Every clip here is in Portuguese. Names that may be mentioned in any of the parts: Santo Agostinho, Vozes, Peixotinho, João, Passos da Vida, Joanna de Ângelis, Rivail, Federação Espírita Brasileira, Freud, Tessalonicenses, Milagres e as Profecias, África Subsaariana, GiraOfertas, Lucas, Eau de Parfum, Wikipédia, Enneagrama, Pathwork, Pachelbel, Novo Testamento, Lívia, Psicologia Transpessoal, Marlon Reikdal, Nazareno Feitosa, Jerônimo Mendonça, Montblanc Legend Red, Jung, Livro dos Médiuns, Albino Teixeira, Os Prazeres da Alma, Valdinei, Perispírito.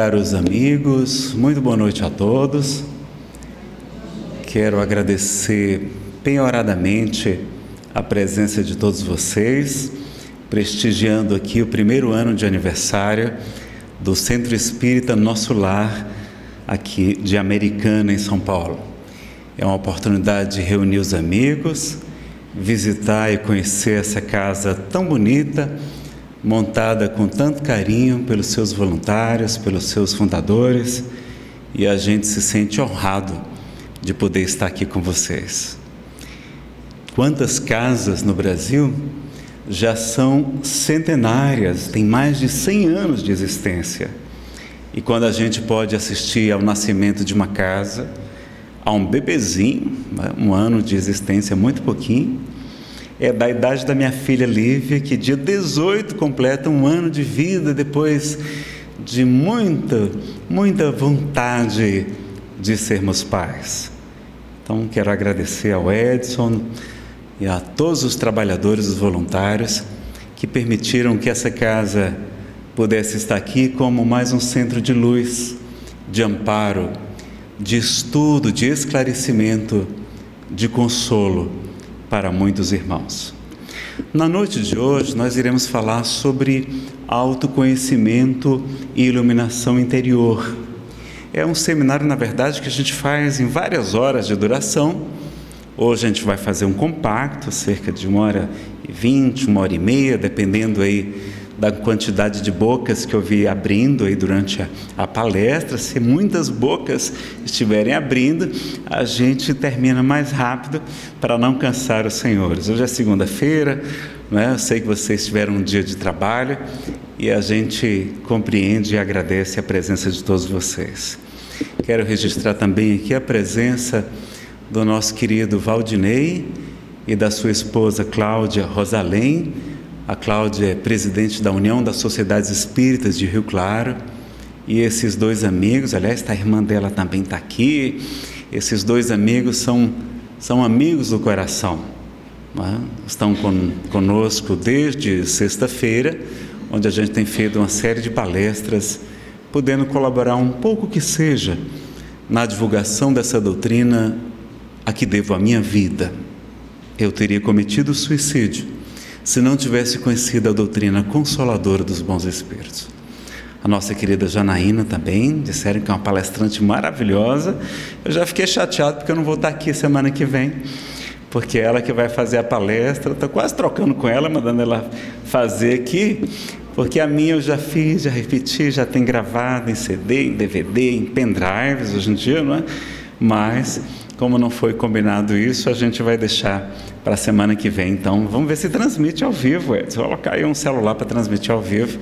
Caros amigos, muito boa noite a todos. Quero agradecer penhoradamente a presença de todos vocês, prestigiando aqui o primeiro ano de aniversário do Centro Espírita Nosso Lar, aqui de Americana, em São Paulo. É uma oportunidade de reunir os amigos, visitar e conhecer essa casa tão bonita, montada com tanto carinho pelos seus voluntários, pelos seus fundadores, e a gente se sente honrado de poder estar aqui com vocês. Quantas casas no Brasil já são centenárias, tem mais de 100 anos de existência, e quando a gente pode assistir ao nascimento de uma casa, a um bebezinho, um ano de existência, muito pouquinho, é da idade da minha filha Lívia, que dia 18 completa um ano de vida, depois de muita vontade de sermos pais. Então quero agradecer ao Edson e a todos os trabalhadores, os voluntários, que permitiram que essa casa pudesse estar aqui como mais um centro de luz, de amparo, de estudo, de esclarecimento, de consolo para muitos irmãos. Na noite de hoje nós iremos falar sobre autoconhecimento e iluminação interior. É um seminário, na verdade, que a gente faz em várias horas de duração. Hoje a gente vai fazer um compacto, cerca de 1h20, 1h30, dependendo aí da quantidade de bocas que eu vi abrindo aí durante a palestra. Se muitas bocas estiverem abrindo, a gente termina mais rápido para não cansar os senhores. Hoje é segunda-feira, né? Eu sei que vocês tiveram um dia de trabalho e a gente compreende e agradece a presença de todos vocês. Quero registrar também aqui a presença do nosso querido Valdinei e da sua esposa Cláudia Rosalém. A Cláudia é presidente da União das Sociedades Espíritas de Rio Claro, e esses dois amigos, aliás, a irmã dela também está aqui. Esses dois amigos são amigos do coração, né? Estão conosco desde sexta-feira, onde a gente tem feito uma série de palestras, podendo colaborar um pouco que seja na divulgação dessa doutrina a que devo a minha vida. Eu teria cometido suicídio se não tivesse conhecido a doutrina consoladora dos bons espíritos. A nossa querida Janaína também, disseram que é uma palestrante maravilhosa. Eu já fiquei chateado porque eu não vou estar aqui semana que vem, porque ela que vai fazer a palestra. Estou quase trocando com ela, mandando ela fazer aqui, porque a minha eu já fiz, já repeti, já tem gravado em CD, em DVD, em pendrives hoje em dia, não é? Mas como não foi combinado isso, a gente vai deixar para a semana que vem. Então, vamos ver se transmite ao vivo, Edson. Vou colocar aí um celular para transmitir ao vivo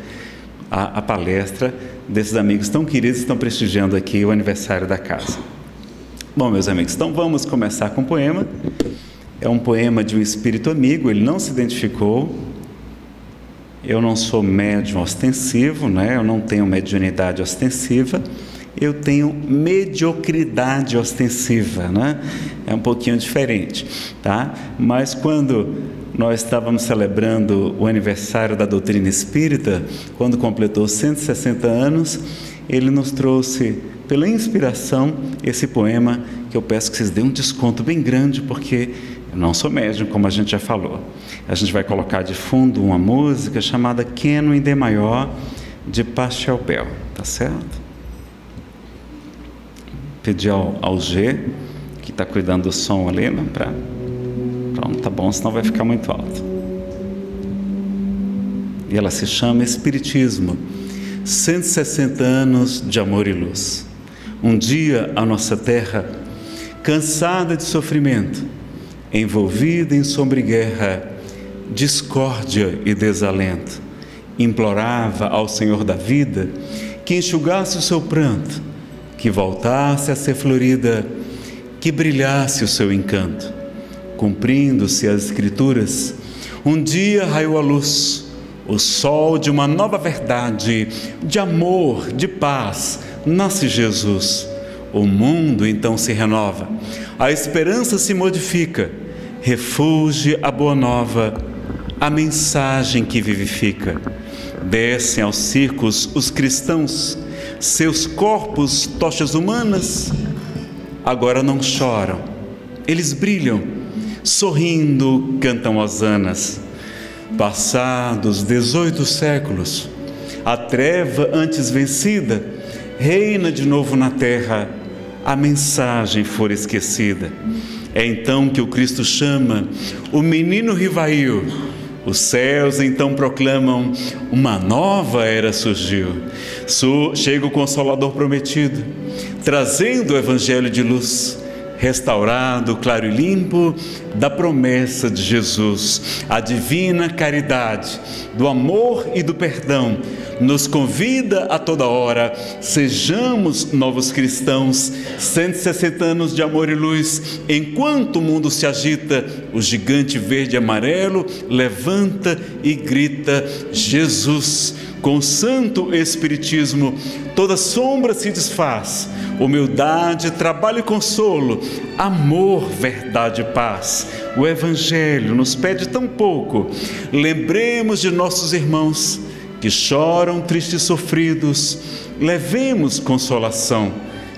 a palestra desses amigos tão queridos que estão prestigiando aqui o aniversário da casa. Bom, meus amigos, então vamos começar com um poema. É um poema de um espírito amigo, ele não se identificou. Eu não sou médium ostensivo, né? Eu não tenho mediunidade ostensiva. Eu tenho mediocridade ostensiva, né? É um pouquinho diferente, tá? Mas quando nós estávamos celebrando o aniversário da doutrina espírita, quando completou 160 anos, ele nos trouxe, pela inspiração, esse poema, que eu peço que vocês deem um desconto bem grande, porque eu não sou médium, como a gente já falou. A gente vai colocar de fundo uma música chamada Queno em D Maior, de Pachelbel, tá certo? Pedir ao G, que está cuidando do som ali, né? Pronto, tá bom, senão vai ficar muito alto. E ela se chama Espiritismo, 160 anos de amor e luz. Um dia a nossa terra, cansada de sofrimento, envolvida em sombra e guerra, discórdia e desalento, implorava ao Senhor da vida que enxugasse o seu pranto, que voltasse a ser florida, que brilhasse o seu encanto. Cumprindo-se as escrituras, um dia raiou a luz, o sol de uma nova verdade, de amor, de paz, nasce Jesus. O mundo então se renova, a esperança se modifica, refulge a boa nova, a mensagem que vivifica. Descem aos circos os cristãos, seus corpos, tochas humanas, agora não choram, eles brilham, sorrindo cantam hosanas. Passados 18 séculos, a treva antes vencida reina de novo na terra, a mensagem for esquecida. É então que o Cristo chama o menino rivail, os céus então proclamam, uma nova era surgiu. Chega o Consolador prometido, trazendo o Evangelho de luz, restaurado, claro e limpo, da promessa de Jesus. A divina caridade, do amor e do perdão, nos convida a toda hora, sejamos novos cristãos. 160 anos de amor e luz, enquanto o mundo se agita, o gigante verde e amarelo levanta e grita, Jesus. Com o santo espiritismo, toda sombra se desfaz, humildade, trabalho e consolo, amor, verdade e paz. O Evangelho nos pede tão pouco, lembremos de nossos irmãos que choram tristes e sofridos, levemos consolação.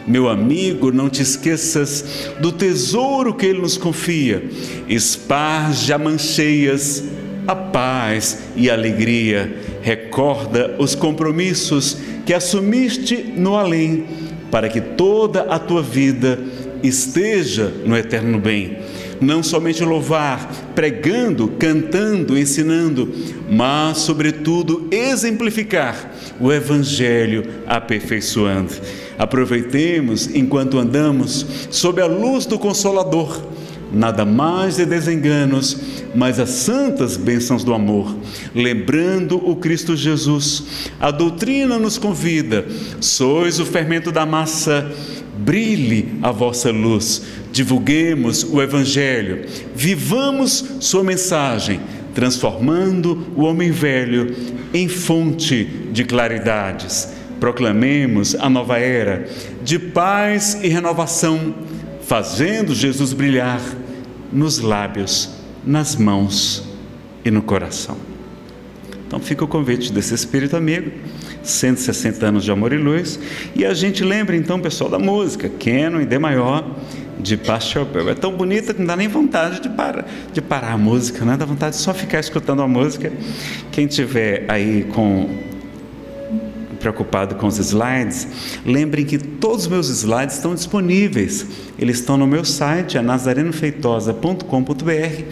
Meu amigo, não te esqueças do tesouro que Ele nos confia, esparge a mancheias a paz e a alegria. Recorda os compromissos que assumiste no além, para que toda a tua vida esteja no eterno bem. Não somente louvar, pregando, cantando, ensinando, mas sobretudo exemplificar o Evangelho aperfeiçoando. Aproveitemos enquanto andamos sob a luz do Consolador. Nada mais de desenganos, mas as santas bênçãos do amor, lembrando o Cristo Jesus. A doutrina nos convida, sois o fermento da massa, brilhe a vossa luz. Divulguemos o Evangelho, vivamos sua mensagem, transformando o homem velho em fonte de claridades. Proclamemos a nova era de paz e renovação, fazendo Jesus brilhar nos lábios, nas mãos e no coração. Então fica o convite desse espírito amigo, 160 anos de amor e luz. E a gente lembra então, pessoal, da música Canon em D maior, de Pachelbel. É tão bonita que não dá nem vontade de parar a música, né? Dá vontade de só ficar escutando a música. Quem tiver aí preocupado com os slides, lembrem que todos os meus slides estão disponíveis, eles estão no meu site, é nazarenofeitosa.com.br.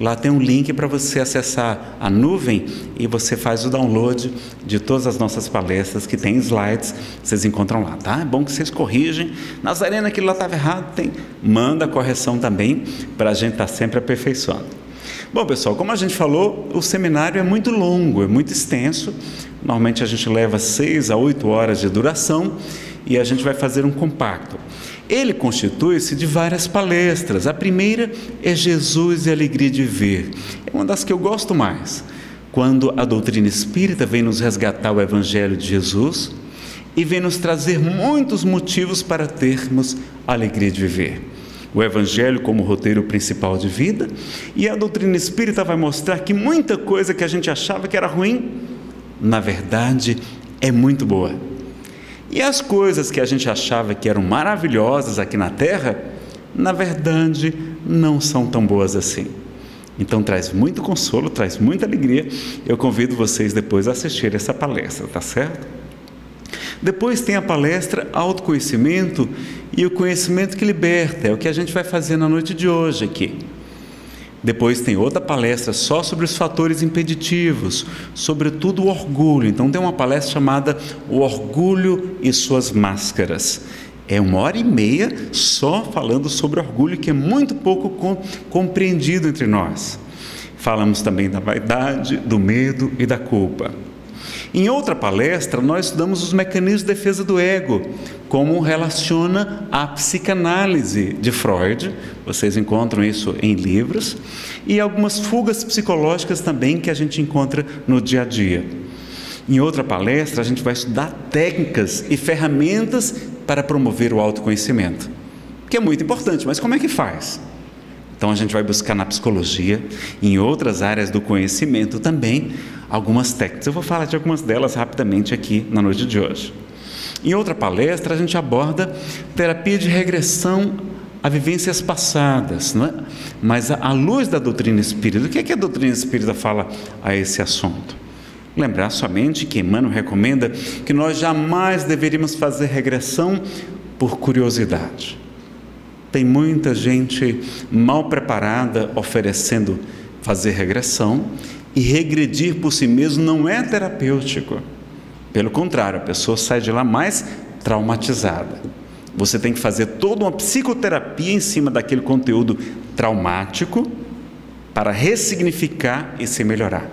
lá tem um link para você acessar a nuvem e você faz o download de todas as nossas palestras que tem slides, vocês encontram lá, tá? É bom que vocês corrigem, Nazarena, aquilo lá estava errado, manda a correção também, para a gente estar sempre aperfeiçoando. Bom, pessoal, como a gente falou, o seminário é muito longo, é muito extenso. Normalmente a gente leva 6 a 8 horas de duração e a gente vai fazer um compacto. Ele constitui-se de várias palestras. A primeira é Jesus e a Alegria de Viver. É uma das que eu gosto mais. Quando a doutrina espírita vem nos resgatar o Evangelho de Jesus e vem nos trazer muitos motivos para termos a alegria de viver. O Evangelho como roteiro principal de vida, e a doutrina espírita vai mostrar que muita coisa que a gente achava que era ruim, na verdade, é muito boa. E as coisas que a gente achava que eram maravilhosas aqui na Terra, na verdade, não são tão boas assim. Então traz muito consolo, traz muita alegria. Eu convido vocês depois a assistirem essa palestra, tá certo? Depois tem a palestra Autoconhecimento e o Conhecimento que Liberta, é o que a gente vai fazer na noite de hoje aqui. Depois tem outra palestra só sobre os fatores impeditivos, sobretudo o orgulho. Então tem uma palestra chamada O Orgulho e Suas Máscaras. É 1h30 só falando sobre orgulho, que é muito pouco compreendido entre nós. Falamos também da vaidade, do medo e da culpa. Em outra palestra, nós estudamos os mecanismos de defesa do ego, como relaciona a psicanálise de Freud, vocês encontram isso em livros, e algumas fugas psicológicas também que a gente encontra no dia a dia. Em outra palestra, a gente vai estudar técnicas e ferramentas para promover o autoconhecimento, que é muito importante, mas como é que faz? Então a gente vai buscar na psicologia, em outras áreas do conhecimento também, algumas técnicas. Eu vou falar de algumas delas rapidamente aqui na noite de hoje. Em outra palestra, a gente aborda terapia de regressão a vivências passadas, não é? Mas à luz da doutrina espírita, o que é que a doutrina espírita fala a esse assunto? Lembrar somente que Emmanuel recomenda que nós jamais deveríamos fazer regressão por curiosidade. Tem muita gente mal preparada oferecendo fazer regressão, e regredir por si mesmo não é terapêutico. Pelo contrário, a pessoa sai de lá mais traumatizada. Você tem que fazer toda uma psicoterapia em cima daquele conteúdo traumático para ressignificar e se melhorar.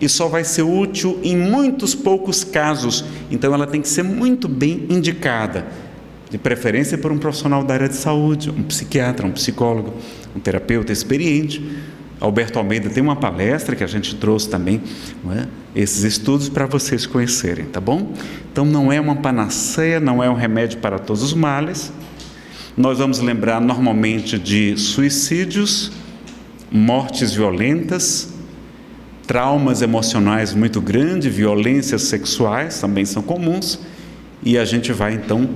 E só vai ser útil em muitos poucos casos, então ela tem que ser muito bem indicada, de preferência por um profissional da área de saúde, um psiquiatra, um psicólogo, um terapeuta experiente. Alberto Almeida tem uma palestra que a gente trouxe também, não é? Esses estudos para vocês conhecerem, tá bom? Então não é uma panaceia, não é um remédio para todos os males. Nós vamos lembrar normalmente de suicídios, mortes violentas, traumas emocionais muito grandes, violências sexuais também são comuns, e a gente vai então,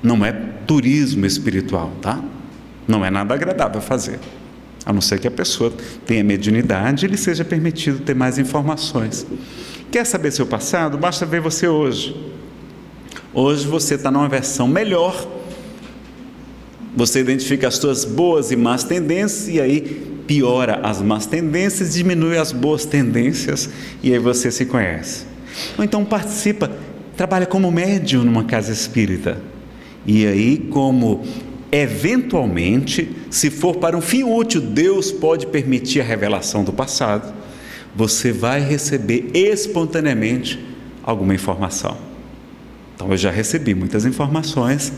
não é turismo espiritual, tá? Não é nada agradável fazer. A não ser que a pessoa tenha mediunidade e lhe seja permitido ter mais informações. Quer saber seu passado? Basta ver você hoje. Hoje você está numa versão melhor, você identifica as suas boas e más tendências, e aí piora as más tendências, diminui as boas tendências, e aí você se conhece. Ou então participa, trabalha como médium numa casa espírita, e aí como... eventualmente, se for para um fim útil, Deus pode permitir a revelação do passado, você vai receber espontaneamente alguma informação. Então eu já recebi muitas informações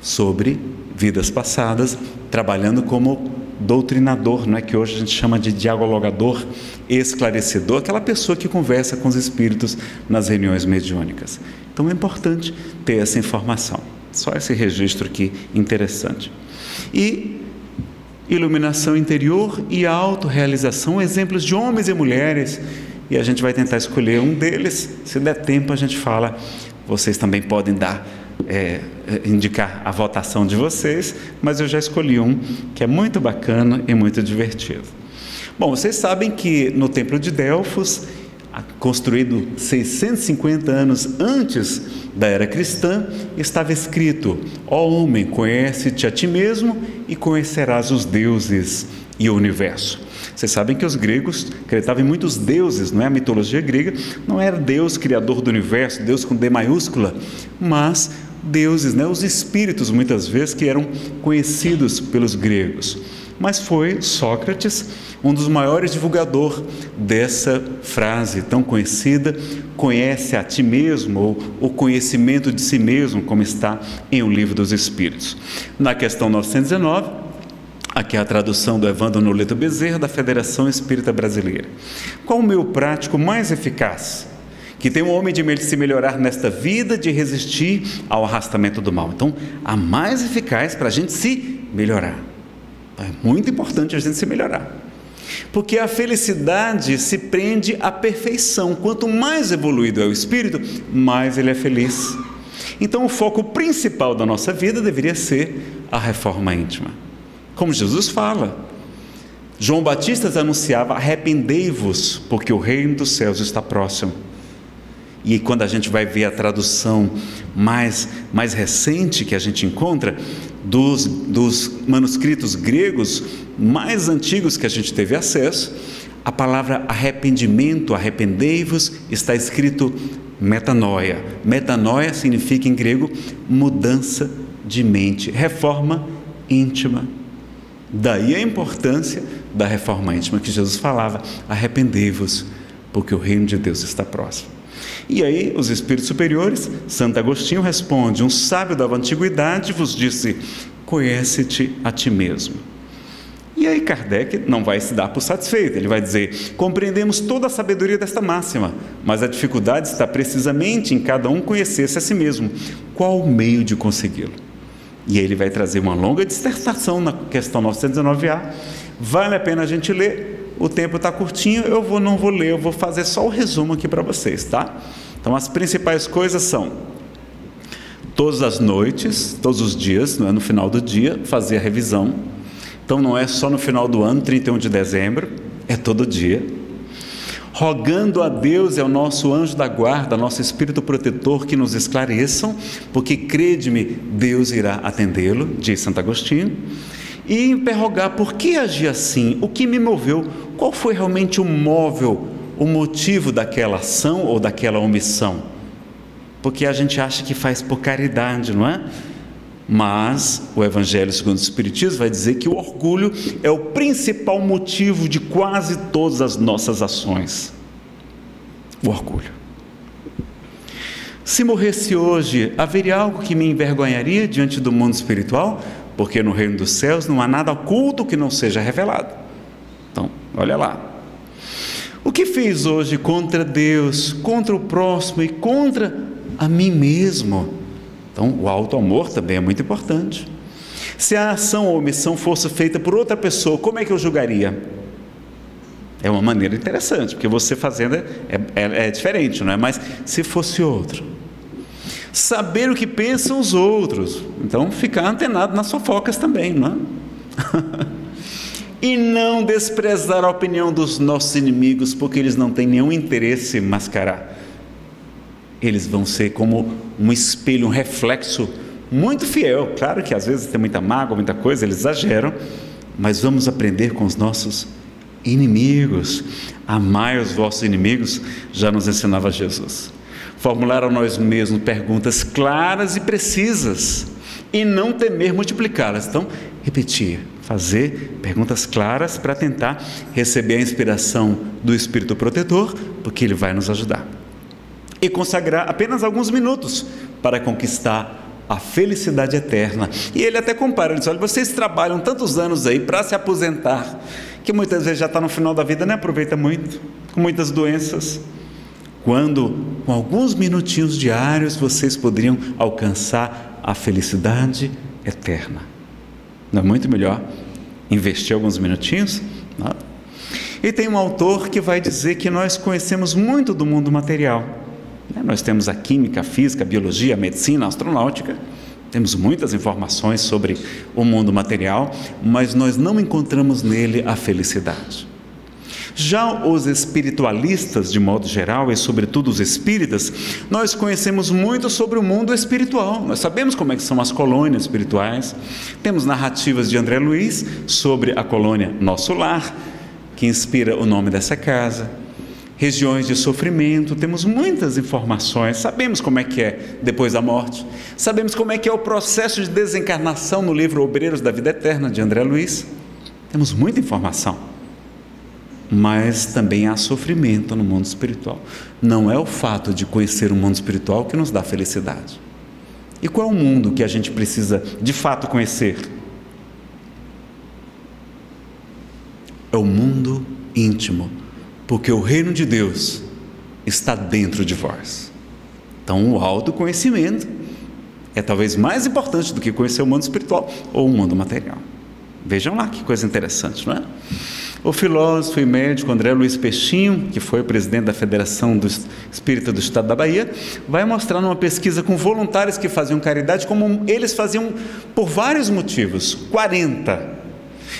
sobre vidas passadas, trabalhando como doutrinador, não é? Que hoje a gente chama de dialogador, esclarecedor, aquela pessoa que conversa com os espíritos nas reuniões mediúnicas. Então é importante ter essa informação. Só esse registro aqui interessante. E iluminação interior e autorrealização, exemplos de homens e mulheres, e a gente vai tentar escolher um deles. Se der tempo a gente fala, vocês também podem dar, indicar a votação de vocês, mas eu já escolhi um que é muito bacana e muito divertido. Bom, vocês sabem que no Templo de Delfos, construído 650 anos antes da era cristã, estava escrito: ó homem, conhece-te a ti mesmo e conhecerás os deuses e o universo. Vocês sabem que os gregos acreditavam em muitos deuses, não é? A mitologia grega não era Deus criador do universo, Deus com D maiúscula, mas deuses, né? Os espíritos muitas vezes que eram conhecidos pelos gregos. Mas foi Sócrates, um dos maiores divulgadores dessa frase tão conhecida, conhece a ti mesmo, ou o conhecimento de si mesmo, como está em O Livro dos Espíritos. Na questão 919, aqui é a tradução do Evandro Noleto Bezerra, da Federação Espírita Brasileira. Qual o meio prático mais eficaz que tem o homem de se melhorar nesta vida, de resistir ao arrastamento do mal? Então, a mais eficaz para a gente se melhorar. É muito importante a gente se melhorar, porque a felicidade se prende à perfeição. Quanto mais evoluído é o espírito, mais ele é feliz. Então o foco principal da nossa vida deveria ser a reforma íntima, como Jesus fala. João Batista anunciava: arrependei-vos, porque o reino dos céus está próximo. E quando a gente vai ver a tradução mais recente que a gente encontra dos manuscritos gregos mais antigos que a gente teve acesso, a palavra arrependimento, arrependei-vos, está escrito metanoia. Metanoia significa em grego mudança de mente, reforma íntima. Daí a importância da reforma íntima que Jesus falava: arrependei-vos, porque o reino de Deus está próximo. E aí os espíritos superiores, Santo Agostinho responde: um sábio da antiguidade vos disse, conhece-te a ti mesmo. E aí Kardec não vai se dar por satisfeito, ele vai dizer: compreendemos toda a sabedoria desta máxima, mas a dificuldade está precisamente em cada um conhecer-se a si mesmo. Qual o meio de consegui-lo? E aí ele vai trazer uma longa dissertação na questão 919A, vale a pena a gente ler. O tempo está curtinho, eu não vou ler, eu vou fazer só o resumo aqui para vocês, tá? Então as principais coisas são, todas as noites, todos os dias, não é, no final do dia, fazer a revisão. Então não é só no final do ano, 31 de dezembro, é todo dia. Rogando a Deus, é o nosso anjo da guarda, nosso espírito protetor, que nos esclareçam, porque crede-me, Deus irá atendê-lo, diz Santo Agostinho. E interrogar, por que agi assim? O que me moveu? Qual foi realmente o móvel, o motivo daquela ação ou daquela omissão? Porque a gente acha que faz por caridade, não é? Mas o Evangelho Segundo o Espiritismo vai dizer que o orgulho é o principal motivo de quase todas as nossas ações. O orgulho. Se morresse hoje, haveria algo que me envergonharia diante do mundo espiritual? Porque no reino dos céus não há nada oculto que não seja revelado. Então, olha lá. O que fiz hoje contra Deus, contra o próximo e contra a mim mesmo? Então, o auto-amor também é muito importante. Se a ação ou omissão fosse feita por outra pessoa, como é que eu julgaria? É uma maneira interessante, porque você fazendo é diferente, não é? Mas se fosse outro. Saber o que pensam os outros. Então, ficar antenado nas fofocas também, não é? E não desprezar a opinião dos nossos inimigos, porque eles não têm nenhum interesse em mascarar. Eles vão ser como um espelho, um reflexo muito fiel. Claro que às vezes tem muita mágoa, muita coisa, eles exageram, mas vamos aprender com os nossos inimigos. Amai os vossos inimigos, já nos ensinava Jesus. Formular a nós mesmos perguntas claras e precisas e não temer multiplicá-las. Então, repetir, fazer perguntas claras para tentar receber a inspiração do Espírito Protetor, porque ele vai nos ajudar. E consagrar apenas alguns minutos para conquistar a felicidade eterna. E ele até compara, ele diz, olha, vocês trabalham tantos anos aí para se aposentar, que muitas vezes já está no final da vida, nem aproveita muito, com muitas doenças. Quando, com alguns minutinhos diários, vocês poderiam alcançar a felicidade eterna. Não é muito melhor investir alguns minutinhos? Não. E tem um autor que vai dizer que nós conhecemos muito do mundo material. Nós temos a química, a física, a biologia, a medicina, a astronáutica, temos muitas informações sobre o mundo material, mas nós não encontramos nele a felicidade. Já os espiritualistas, de modo geral, e sobretudo os espíritas, nós conhecemos muito sobre o mundo espiritual, nós sabemos como é que são as colônias espirituais, temos narrativas de André Luiz sobre a colônia Nosso Lar, que inspira o nome dessa casa, regiões de sofrimento, temos muitas informações, sabemos como é que é depois da morte, sabemos como é que é o processo de desencarnação no livro Obreiros da Vida Eterna, de André Luiz, temos muita informação, mas também há sofrimento no mundo espiritual. Não é o fato de conhecer o mundo espiritual que nos dá felicidade. E qual é o mundo que a gente precisa de fato conhecer? É o mundo íntimo, porque o reino de Deus está dentro de vós. Então, o autoconhecimento é talvez mais importante do que conhecer o mundo espiritual ou o mundo material. Vejam lá que coisa interessante, não é? O filósofo e médico André Luiz Peixinho, que foi o presidente da Federação Espírita do Estado da Bahia, vai mostrar numa pesquisa com voluntários que faziam caridade, como eles faziam por vários motivos, 40.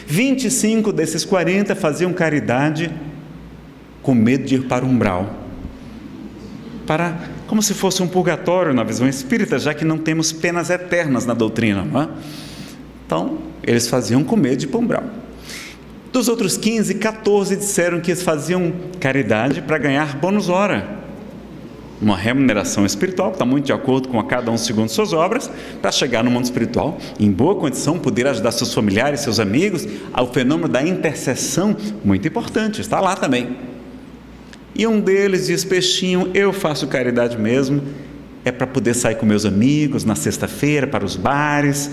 25 desses 40 faziam caridade com medo de ir para o umbral, como se fosse um purgatório na visão espírita, já que não temos penas eternas na doutrina, não é? Então, eles faziam com medo de ir para o umbral. Dos outros 15, 14 disseram que eles faziam caridade para ganhar bônus hora, uma remuneração espiritual, que está muito de acordo com a cada um segundo suas obras, para chegar no mundo espiritual, em boa condição, poder ajudar seus familiares, seus amigos, ao fenômeno da intercessão, muito importante, está lá também. E um deles diz, Peixinho, eu faço caridade mesmo, é para poder sair com meus amigos na sexta-feira, para os bares,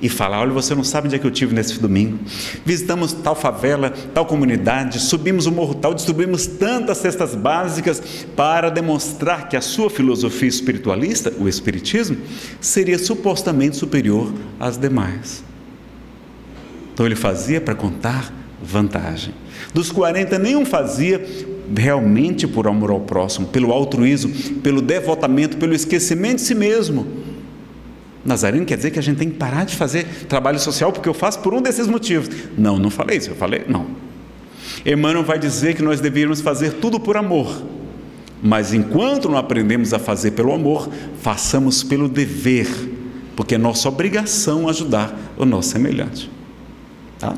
e falar, olha, você não sabe onde é que eu estive nesse domingo, visitamos tal favela, tal comunidade, subimos o morro tal, distribuímos tantas cestas básicas, para demonstrar que a sua filosofia espiritualista, o espiritismo, seria supostamente superior às demais. Então ele fazia para contar vantagem. Dos 40, nenhum fazia realmente por amor ao próximo, pelo altruísmo, pelo devotamento, pelo esquecimento de si mesmo. Nazareno quer dizer que a gente tem que parar de fazer trabalho social porque eu faço por um desses motivos. Não, não falei isso, eu falei, não. Emmanuel vai dizer que nós deveríamos fazer tudo por amor, mas enquanto não aprendemos a fazer pelo amor, façamos pelo dever, porque é nossa obrigação ajudar o nosso semelhante. Tá?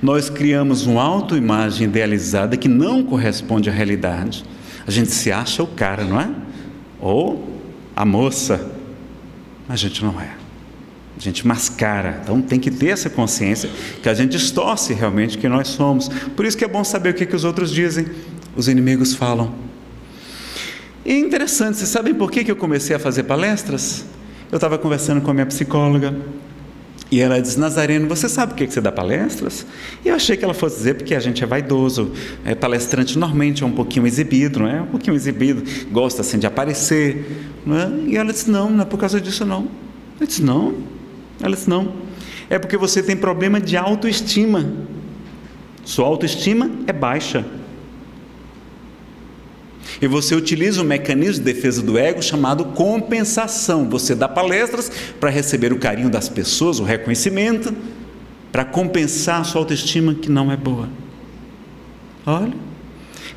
Nós criamos uma autoimagem idealizada que não corresponde à realidade. A gente se acha o cara, não é? Ou a moça. Mas a gente não é. A gente mascara. Então tem que ter essa consciência que a gente distorce realmente quem nós somos. Por isso que é bom saber o que os outros dizem, os inimigos falam. E é interessante, vocês sabem por que eu comecei a fazer palestras? Eu estava conversando com a minha psicóloga e ela disse: Nazareno, você sabe por que você dá palestras? E eu achei que ela fosse dizer porque a gente é vaidoso, é palestrante normalmente é um pouquinho exibido, não é? Um pouquinho exibido, gosta assim de aparecer, não é? E ela disse: não, não é por causa disso não. Eu disse: não. Ela disse: não, é porque você tem problema de autoestima, sua autoestima é baixa e você utiliza um mecanismo de defesa do ego chamado compensação. Você dá palestras para receber o carinho das pessoas, o reconhecimento, para compensar a sua autoestima que não é boa. Olha,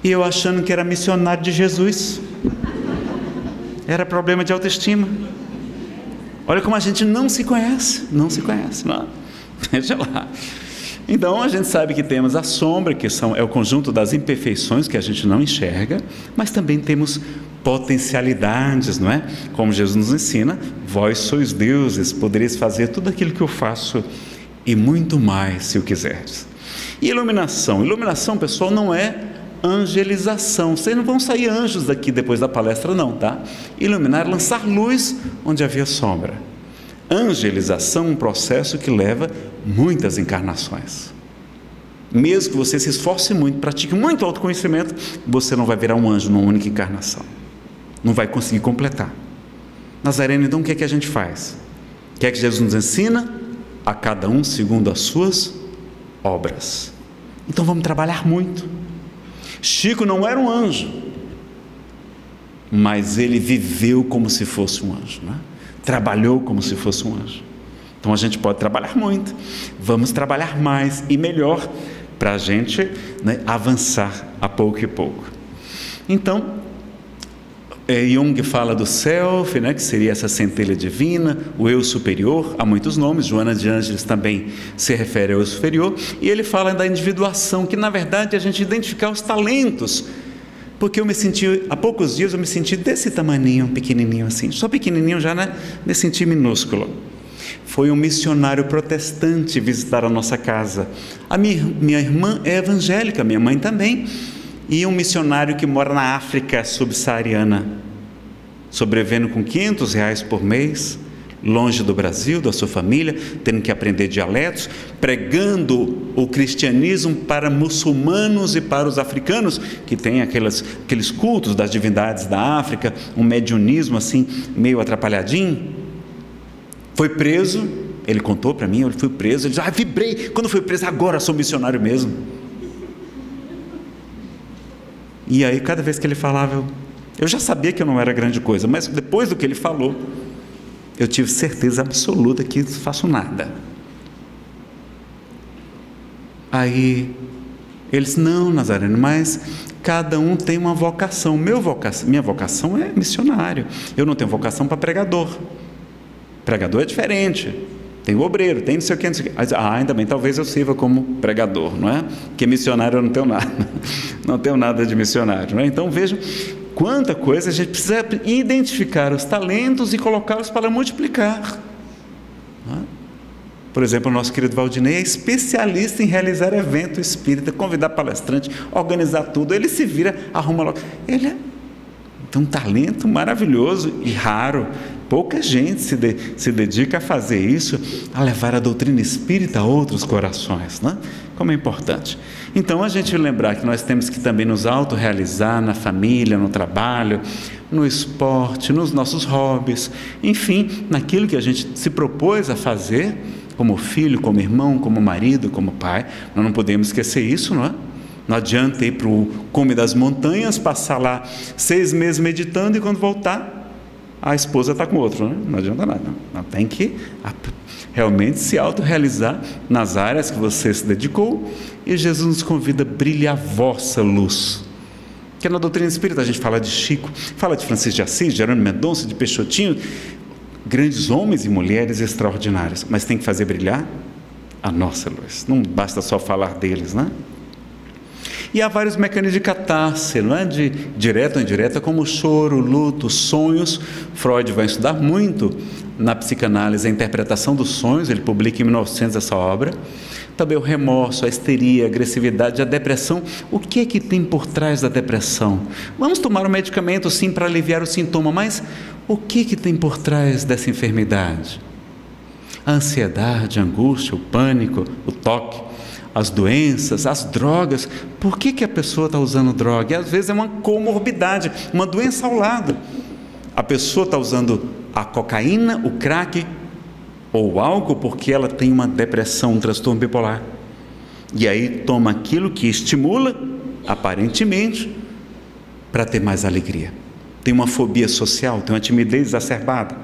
e eu achando que era missionário de Jesus, era problema de autoestima. Olha como a gente não se conhece, não se conhece, não. Veja lá. Então a gente sabe que temos a sombra, que é o conjunto das imperfeições que a gente não enxerga, mas também temos potencialidades, não é? Como Jesus nos ensina: vós sois deuses, podereis fazer tudo aquilo que eu faço e muito mais se o quiseres. E iluminação, iluminação pessoal não é angelização, vocês não vão sair anjos daqui depois da palestra não, tá? Iluminar é lançar luz onde havia sombra. Angelização é um processo que leva muitas encarnações. Mesmo que você se esforce muito, pratique muito autoconhecimento, você não vai virar um anjo numa única encarnação, não vai conseguir completar. Nazareno, então o que é que a gente faz? O que é que Jesus nos ensina? A cada um segundo as suas obras. Então vamos trabalhar muito. Chico não era um anjo, mas ele viveu como se fosse um anjo, não é? Trabalhou como se fosse um anjo. Então a gente pode trabalhar muito, vamos trabalhar mais e melhor para a gente, né, avançar a pouco e pouco. Então, Jung fala do self, né, que seria essa centelha divina, o eu superior, há muitos nomes, Joanna de Ângelis também se refere ao eu superior, e ele fala da individuação, que na verdade é a gente identificar os talentos. Porque eu me senti, há poucos dias eu me senti desse tamaninho, pequenininho assim, só pequenininho já, né? Me senti minúsculo. Foi um missionário protestante visitar a nossa casa. A minha irmã é evangélica, minha mãe também, e um missionário que mora na África subsaariana, sobrevivendo com R$500 por mês, longe do Brasil, da sua família, tendo que aprender dialetos, pregando o cristianismo para muçulmanos e para os africanos, que tem aqueles cultos das divindades da África, um mediunismo assim, meio atrapalhadinho. Foi preso, ele contou para mim, ele foi preso, ele disse: ah, vibrei, quando foi preso, agora sou missionário mesmo. E aí cada vez que ele falava, eu já sabia que eu não era grande coisa, mas depois do que ele falou, eu tive certeza absoluta que não faço nada. Aí ele disse: não, Nazareno, mas cada um tem uma vocação. Minha vocação é missionário. Eu não tenho vocação para pregador. Pregador é diferente. Tem o obreiro, tem não sei o que, não sei o que. Ah, ainda bem, talvez eu sirva como pregador, não é? Porque missionário eu não tenho nada. Não tenho nada de missionário, não é? Então vejam quanta coisa a gente precisa identificar os talentos e colocá-los para multiplicar. Por exemplo, o nosso querido Valdinei é especialista em realizar evento espírita, convidar palestrante, organizar tudo, ele se vira, arruma logo. Ele é um talento maravilhoso e raro, pouca gente se dedica a fazer isso, a levar a doutrina espírita a outros corações, né? Como é importante. Então a gente lembrar que nós temos que também nos autorrealizar na família, no trabalho, no esporte, nos nossos hobbies, enfim, naquilo que a gente se propôs a fazer, como filho, como irmão, como marido, como pai. Nós não podemos esquecer isso, não é? Não adianta ir para o cume das montanhas, passar lá 6 meses meditando e quando voltar, a esposa está com outro, né? Não adianta nada. Não, tem que realmente se autorrealizar nas áreas que você se dedicou. E Jesus nos convida, brilha a vossa luz. Porque na doutrina espírita a gente fala de Chico, fala de Francisco de Assis, de Jerônimo Mendonça, de Peixotinho, grandes homens e mulheres extraordinários, mas tem que fazer brilhar a nossa luz. Não basta só falar deles, né? E há vários mecanismos de catarse, não é? De direta ou indireta, como choro, luto, sonhos. Freud vai estudar muito na psicanálise a interpretação dos sonhos, ele publica em 1900 essa obra. Também o remorso, a histeria, a agressividade, a depressão. O que é que tem por trás da depressão? Vamos tomar um medicamento, sim, para aliviar o sintoma, mas o que é que tem por trás dessa enfermidade? A ansiedade, a angústia, o pânico, o toque, as doenças, as drogas. Por que a pessoa está usando droga? E às vezes é uma comorbidade, uma doença ao lado. A pessoa está usando a cocaína, o crack ou o álcool porque ela tem uma depressão, um transtorno bipolar. E aí toma aquilo que estimula, aparentemente, para ter mais alegria. Tem uma fobia social, tem uma timidez exacerbada.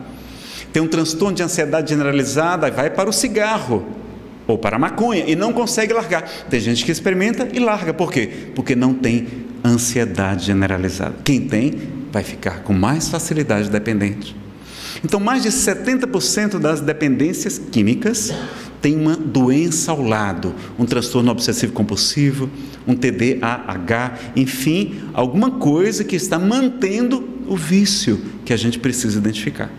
Tem um transtorno de ansiedade generalizada, vai para o cigarro ou para a maconha e não consegue largar. Tem gente que experimenta e larga. Por quê? Porque não tem ansiedade generalizada. Quem tem vai ficar com mais facilidade dependente. Então mais de 70% das dependências químicas tem uma doença ao lado, um transtorno obsessivo compulsivo, um TDAH, enfim, alguma coisa que está mantendo o vício que a gente precisa identificar.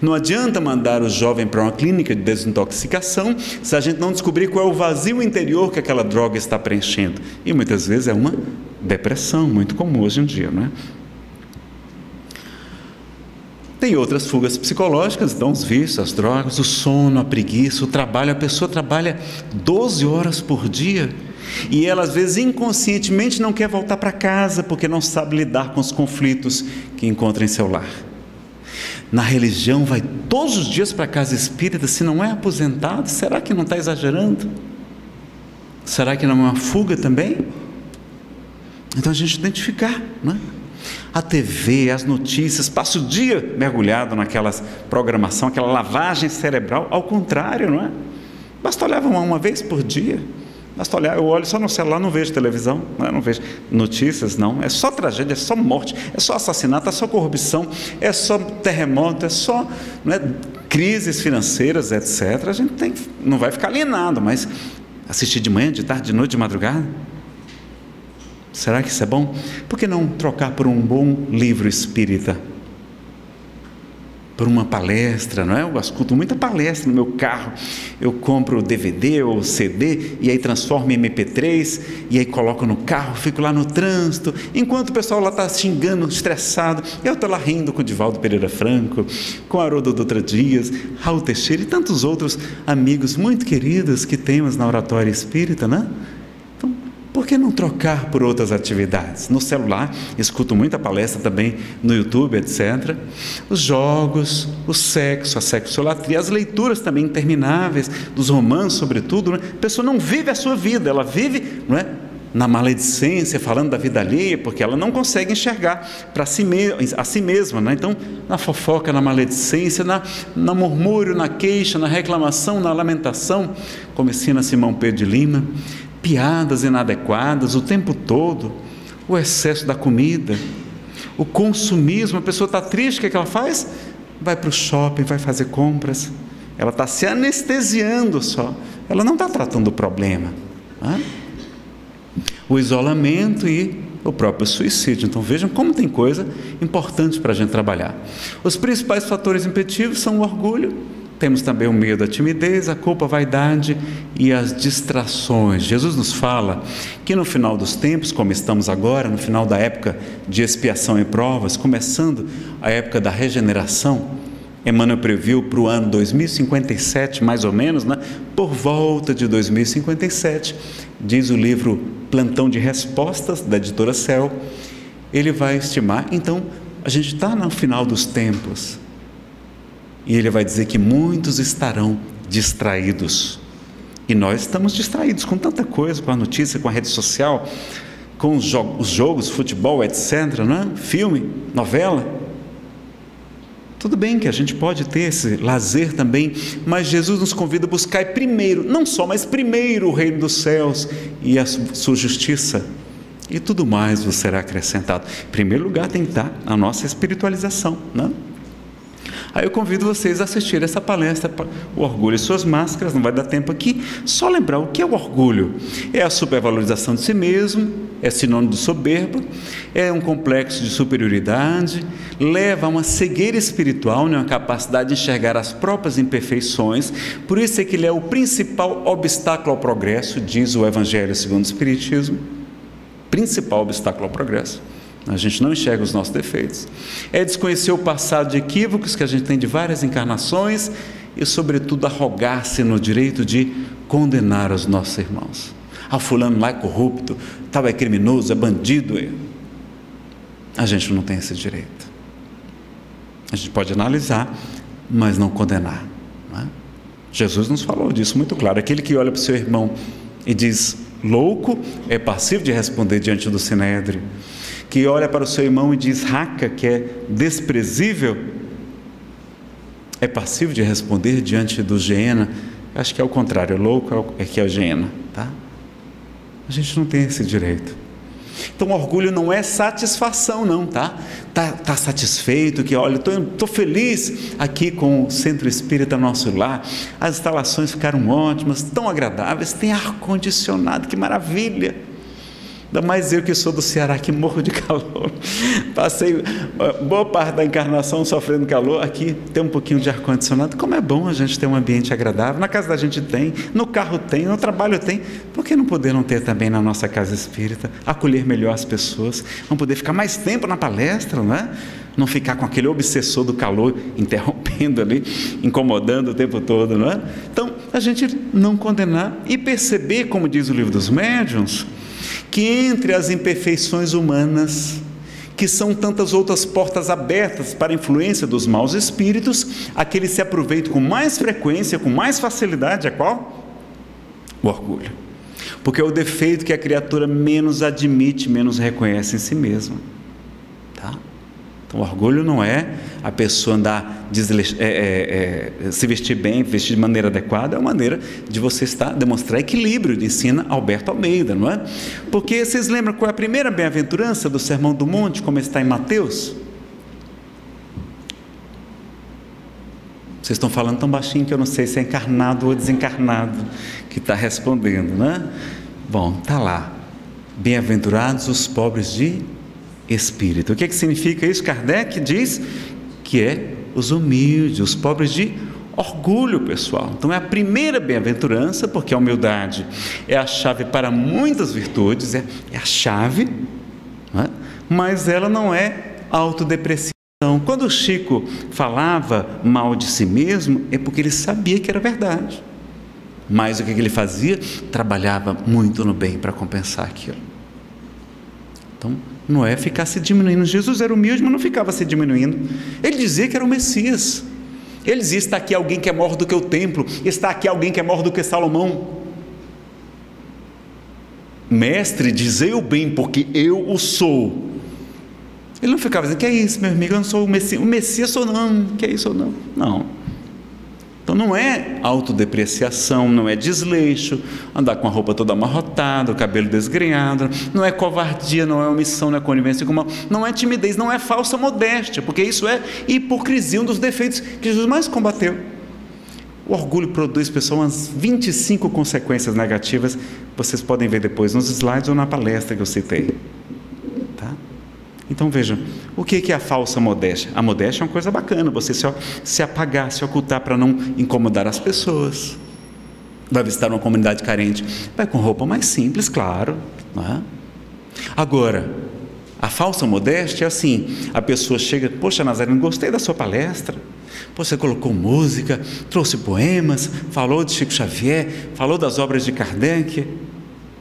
Não adianta mandar o jovem para uma clínica de desintoxicação se a gente não descobrir qual é o vazio interior que aquela droga está preenchendo. E muitas vezes é uma depressão, muito comum hoje em dia, não é? Tem outras fugas psicológicas, então os vícios, as drogas, o sono, a preguiça, o trabalho. A pessoa trabalha 12 horas por dia e ela às vezes inconscientemente não quer voltar para casa porque não sabe lidar com os conflitos que encontra em seu lar. Na religião vai todos os dias para a casa espírita, se não é aposentado, será que não está exagerando? Será que não é uma fuga também? Então a gente identificar, né? A TV, as notícias, passa o dia mergulhado naquela programação, aquela lavagem cerebral, ao contrário, não é? Basta olhar uma vez por dia, basta olhar, eu olho só no celular, não vejo televisão, não vejo notícias, não, é só tragédia, é só morte, é só assassinato, é só corrupção, é só terremoto, é só, não é, crises financeiras, etc. A gente tem, não vai ficar alienado, mas assistir de manhã, de tarde, de noite, de madrugada, será que isso é bom? Por que não trocar por um bom livro espírita? Por uma palestra, não é? Eu escuto muita palestra no meu carro, eu compro o DVD ou CD e aí transformo em MP3 e aí coloco no carro, fico lá no trânsito, enquanto o pessoal lá está xingando, estressado, eu estou lá rindo com o Divaldo Pereira Franco, com Haroldo Dias, Raul Teixeira e tantos outros amigos muito queridos que temos na oratória espírita, né? Por que não trocar por outras atividades? No celular, escuto muita palestra também no YouTube, etc. Os jogos, o sexo, a sexolatria, as leituras também intermináveis, dos romances, sobretudo, né? A pessoa não vive a sua vida, ela vive, não é, na maledicência, falando da vida alheia, porque ela não consegue enxergar para si a si mesma, né? Então, na fofoca, na maledicência, na murmúrio, na queixa, na reclamação, na lamentação, como ensina Simão Pedro de Lima, piadas inadequadas o tempo todo, o excesso da comida, o consumismo. A pessoa está triste, o que é que ela faz? Vai para o shopping, vai fazer compras, ela está se anestesiando só, ela não está tratando o problema, né? O isolamento e o próprio suicídio. Então vejam como tem coisa importante para a gente trabalhar. Os principais fatores impeditivos são o orgulho. Temos também o medo, a timidez, a culpa, a vaidade e as distrações. Jesus nos fala que no final dos tempos, como estamos agora, no final da época de expiação e provas, começando a época da regeneração, Emmanuel previu para o ano 2057, mais ou menos, né? Por volta de 2057, diz o livro Plantão de Respostas, da editora Céu, ele vai estimar, então, a gente está no final dos tempos. E ele vai dizer que muitos estarão distraídos e E nós estamos distraídos com tanta coisa, com a notícia, com a rede social, com os jogos, futebol, etc., né? Filme, novela. Tudo bem que a gente pode ter esse lazer também, mas Jesus nos convida a buscar primeiro, não só, mas primeiro o reino dos céus e a sua justiça, e tudo mais vos será acrescentado. Em primeiro lugar tem que estar a nossa espiritualização, né? Aí eu convido vocês a assistir essa palestra, O Orgulho e Suas Máscaras. Não vai dar tempo aqui, só lembrar o que é o orgulho. É a supervalorização de si mesmo, é sinônimo de soberba, é um complexo de superioridade, leva a uma cegueira espiritual, né, uma capacidade de enxergar as próprias imperfeições. Por isso é que ele é o principal obstáculo ao progresso, diz o Evangelho Segundo o Espiritismo, principal obstáculo ao progresso. A gente não enxerga os nossos defeitos. É desconhecer o passado de equívocos que a gente tem de várias encarnações e, sobretudo, arrogar-se no direito de condenar os nossos irmãos. Ah, fulano lá é corrupto, tal é criminoso, é bandido. A gente não tem esse direito. A gente pode analisar, mas não condenar, não é? Jesus nos falou disso muito claro. Aquele que olha para o seu irmão e diz louco é passivo de responder diante do Sinédrio. Que olha para o seu irmão e diz raca, que é desprezível, é passivo de responder diante do Geena. Acho que é o contrário, louco é que é o Geena, tá? A gente não tem esse direito. Então o orgulho não é satisfação não, tá? Tá satisfeito, que olha, tô feliz aqui com o Centro Espírita Nosso Lar, as instalações ficaram ótimas, tão agradáveis, tem ar-condicionado, que maravilha. Ainda mais eu que sou do Ceará, que morro de calor, passei boa parte da encarnação sofrendo calor, aqui tem um pouquinho de ar-condicionado, como é bom a gente ter um ambiente agradável, na casa da gente tem, no carro tem, no trabalho tem, por que não poder não ter também na nossa casa espírita, acolher melhor as pessoas, vamos poder ficar mais tempo na palestra, não é? Não ficar com aquele obsessor do calor interrompendo ali, incomodando o tempo todo, não é? Então, a gente não condenar e perceber, como diz o Livro dos Médiuns, que entre as imperfeições humanas, que são tantas outras portas abertas para a influência dos maus espíritos, aquele se aproveita com mais frequência, com mais facilidade, é qual? O orgulho. Porque é o defeito que a criatura menos admite, menos reconhece em si mesma, tá? Então o orgulho não é a pessoa andar, se vestir bem, vestir de maneira adequada, é uma maneira de você demonstrar equilíbrio, ensina Alberto Almeida, não é? Porque vocês lembram qual é a primeira bem-aventurança do Sermão do Monte, como está em Mateus? Vocês estão falando tão baixinho que eu não sei se é encarnado ou desencarnado que está respondendo, né? Bom, está lá, bem-aventurados os pobres de espírito. O que é que significa isso? Kardec diz que é os humildes, os pobres de orgulho, pessoal. Então é a primeira bem-aventurança, porque a humildade é a chave para muitas virtudes, é a chave, não é? Mas ela não é autodepreciação. Quando o Chico falava mal de si mesmo, é porque ele sabia que era verdade. Mas o que ele fazia? Trabalhava muito no bem para compensar aquilo. Então, não é ficar se diminuindo. Jesus era humilde, mas não ficava se diminuindo. Ele dizia que era o Messias. Ele dizia, está aqui alguém que é maior do que o templo, está aqui alguém que é maior do que Salomão. Mestre, dizei o bem, porque eu o sou. Ele não ficava dizendo, que é isso, meu amigo, eu não sou o Messias ou não, que é isso ou não. Não. Então não é autodepreciação, não é desleixo, andar com a roupa toda amarrotada, o cabelo desgrenhado, não é covardia, não é omissão, não é conivência com o mal, não é timidez, não é falsa modéstia, porque isso é hipocrisia, um dos defeitos que Jesus mais combateu. O orgulho produz, pessoal, umas 25 consequências negativas, vocês podem ver depois nos slides ou na palestra que eu citei, tá? Então vejam, o que é a falsa modéstia? A modéstia é uma coisa bacana, você se apagar, se ocultar para não incomodar as pessoas. Vai visitar uma comunidade carente, vai com roupa mais simples, claro, não é? Agora, a falsa modéstia é assim, a pessoa chega, poxa Nazareno, gostei da sua palestra, você colocou música, trouxe poemas, falou de Chico Xavier, falou das obras de Kardec,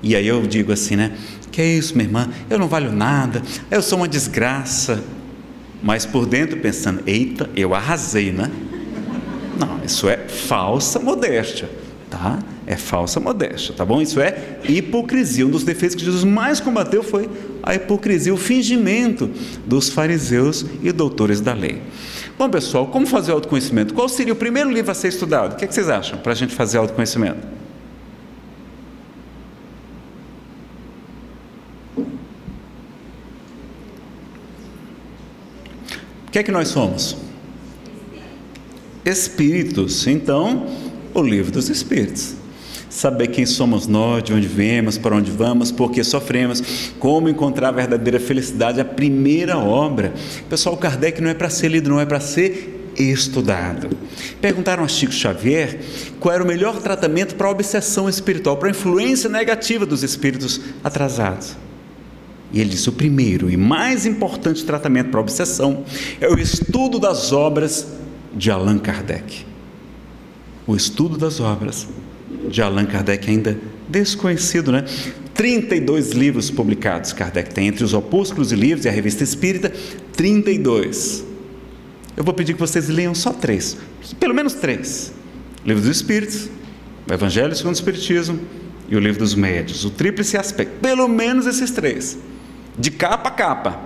e aí eu digo assim, né? Que é isso, minha irmã, eu não valho nada, eu sou uma desgraça. Mas por dentro pensando, eita, eu arrasei, né? Não, isso é falsa modéstia. tá? É falsa modéstia, tá bom? Isso é hipocrisia. Um dos defeitos que Jesus mais combateu foi a hipocrisia, o fingimento dos fariseus e doutores da lei. Bom, pessoal, como fazer autoconhecimento? Qual seria o primeiro livro a ser estudado? O que é que vocês acham para a gente fazer autoconhecimento? O que é que nós somos? Espíritos. Então, o Livro dos Espíritos. Saber quem somos nós, de onde viemos, para onde vamos, por que sofremos, como encontrar a verdadeira felicidade, a primeira obra. Pessoal, Kardec não é para ser lido, não é para ser estudado. Perguntaram a Chico Xavier qual era o melhor tratamento para a obsessão espiritual, para a influência negativa dos espíritos atrasados. E ele disse, o primeiro e mais importante tratamento para a obsessão é o estudo das obras de Allan Kardec. O estudo das obras de Allan Kardec, ainda desconhecido, né? 32 livros publicados Kardec tem, entre os opúsculos e livros e a Revista Espírita, 32. Eu vou pedir que vocês leiam só 3, pelo menos 3. Livro dos Espíritos, o Evangelho Segundo o Espiritismo e o Livro dos Médiuns, o tríplice aspecto, pelo menos esses 3. De capa a capa.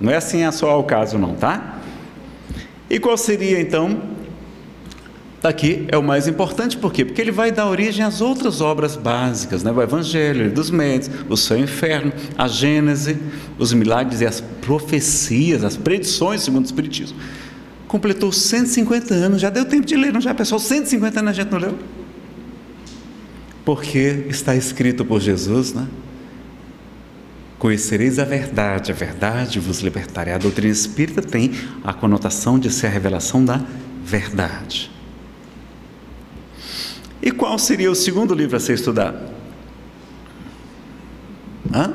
Não é assim só o caso não, tá? E qual seria então? Aqui é o mais importante, por quê? Porque ele vai dar origem às outras obras básicas, né? O Evangelho dos Médiuns, o Céu e o Inferno, a Gênese, os milagres e as profecias, as predições segundo o Espiritismo. Completou 150 anos, já deu tempo de ler, não já, pessoal? 150 anos a gente não leu? Porque está escrito por Jesus, né? Conhecereis a verdade vos libertará. A doutrina espírita tem a conotação de ser a revelação da verdade. E qual seria o segundo livro a ser estudado? Hã?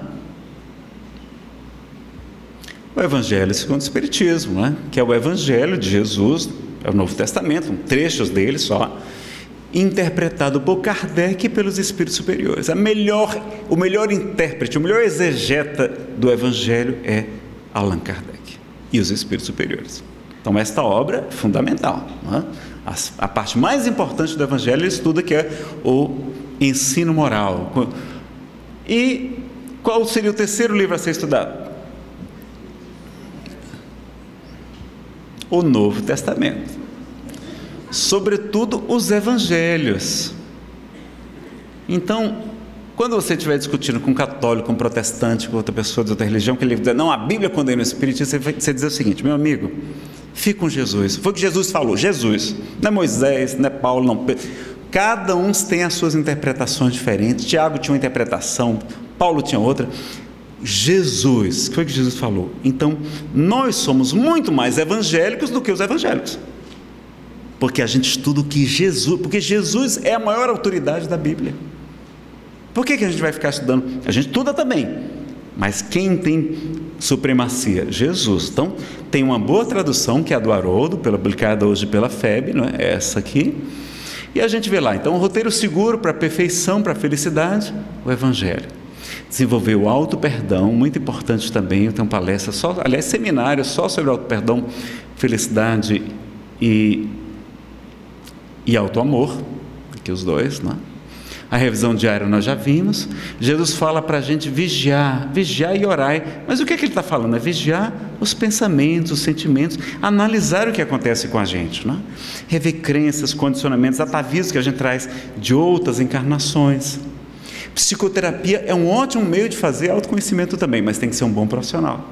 O Evangelho Segundo o Espiritismo, né? Que é o Evangelho de Jesus, é o Novo Testamento, trechos dele só, interpretado por Kardec e pelos Espíritos superiores. O melhor intérprete, o melhor exegeta do Evangelho é Allan Kardec e os Espíritos superiores. Então esta obra é fundamental, não é? A parte mais importante do Evangelho ele estuda, que é o ensino moral. E qual seria o terceiro livro a ser estudado? O Novo Testamento, sobretudo os evangelhos. Então, quando você estiver discutindo com um católico, com um protestante, com outra pessoa de outra religião, que ele diz, não, a Bíblia condena o Espiritismo, você diz o seguinte, meu amigo, fica com Jesus, foi o que Jesus falou, Jesus, não é Moisés, não é Paulo, não, cada um tem as suas interpretações diferentes. Tiago tinha uma interpretação, Paulo tinha outra. Jesus, foi o que Jesus falou. Então, nós somos muito mais evangélicos do que os evangélicos, porque a gente estuda o que Jesus, porque Jesus é a maior autoridade da Bíblia. Por que a gente vai ficar estudando? A gente estuda também, mas quem tem supremacia? Jesus. Então, tem uma boa tradução, que é a do Haroldo, publicada hoje pela FEB, não é? Essa aqui, e a gente vê lá, então, um roteiro seguro para a perfeição, para a felicidade, o Evangelho. Desenvolver o auto-perdão, muito importante também, eu tenho palestra, só, aliás, seminário só sobre auto-perdão, felicidade e auto-amor, aqui os dois, né? A revisão diária nós já vimos. Jesus fala para a gente vigiar, vigiar e orai, mas o que é que ele está falando? É vigiar os pensamentos, os sentimentos, analisar o que acontece com a gente, né? Rever crenças, condicionamentos, atavismos que a gente traz de outras encarnações. Psicoterapia é um ótimo meio de fazer autoconhecimento também, mas tem que ser um bom profissional,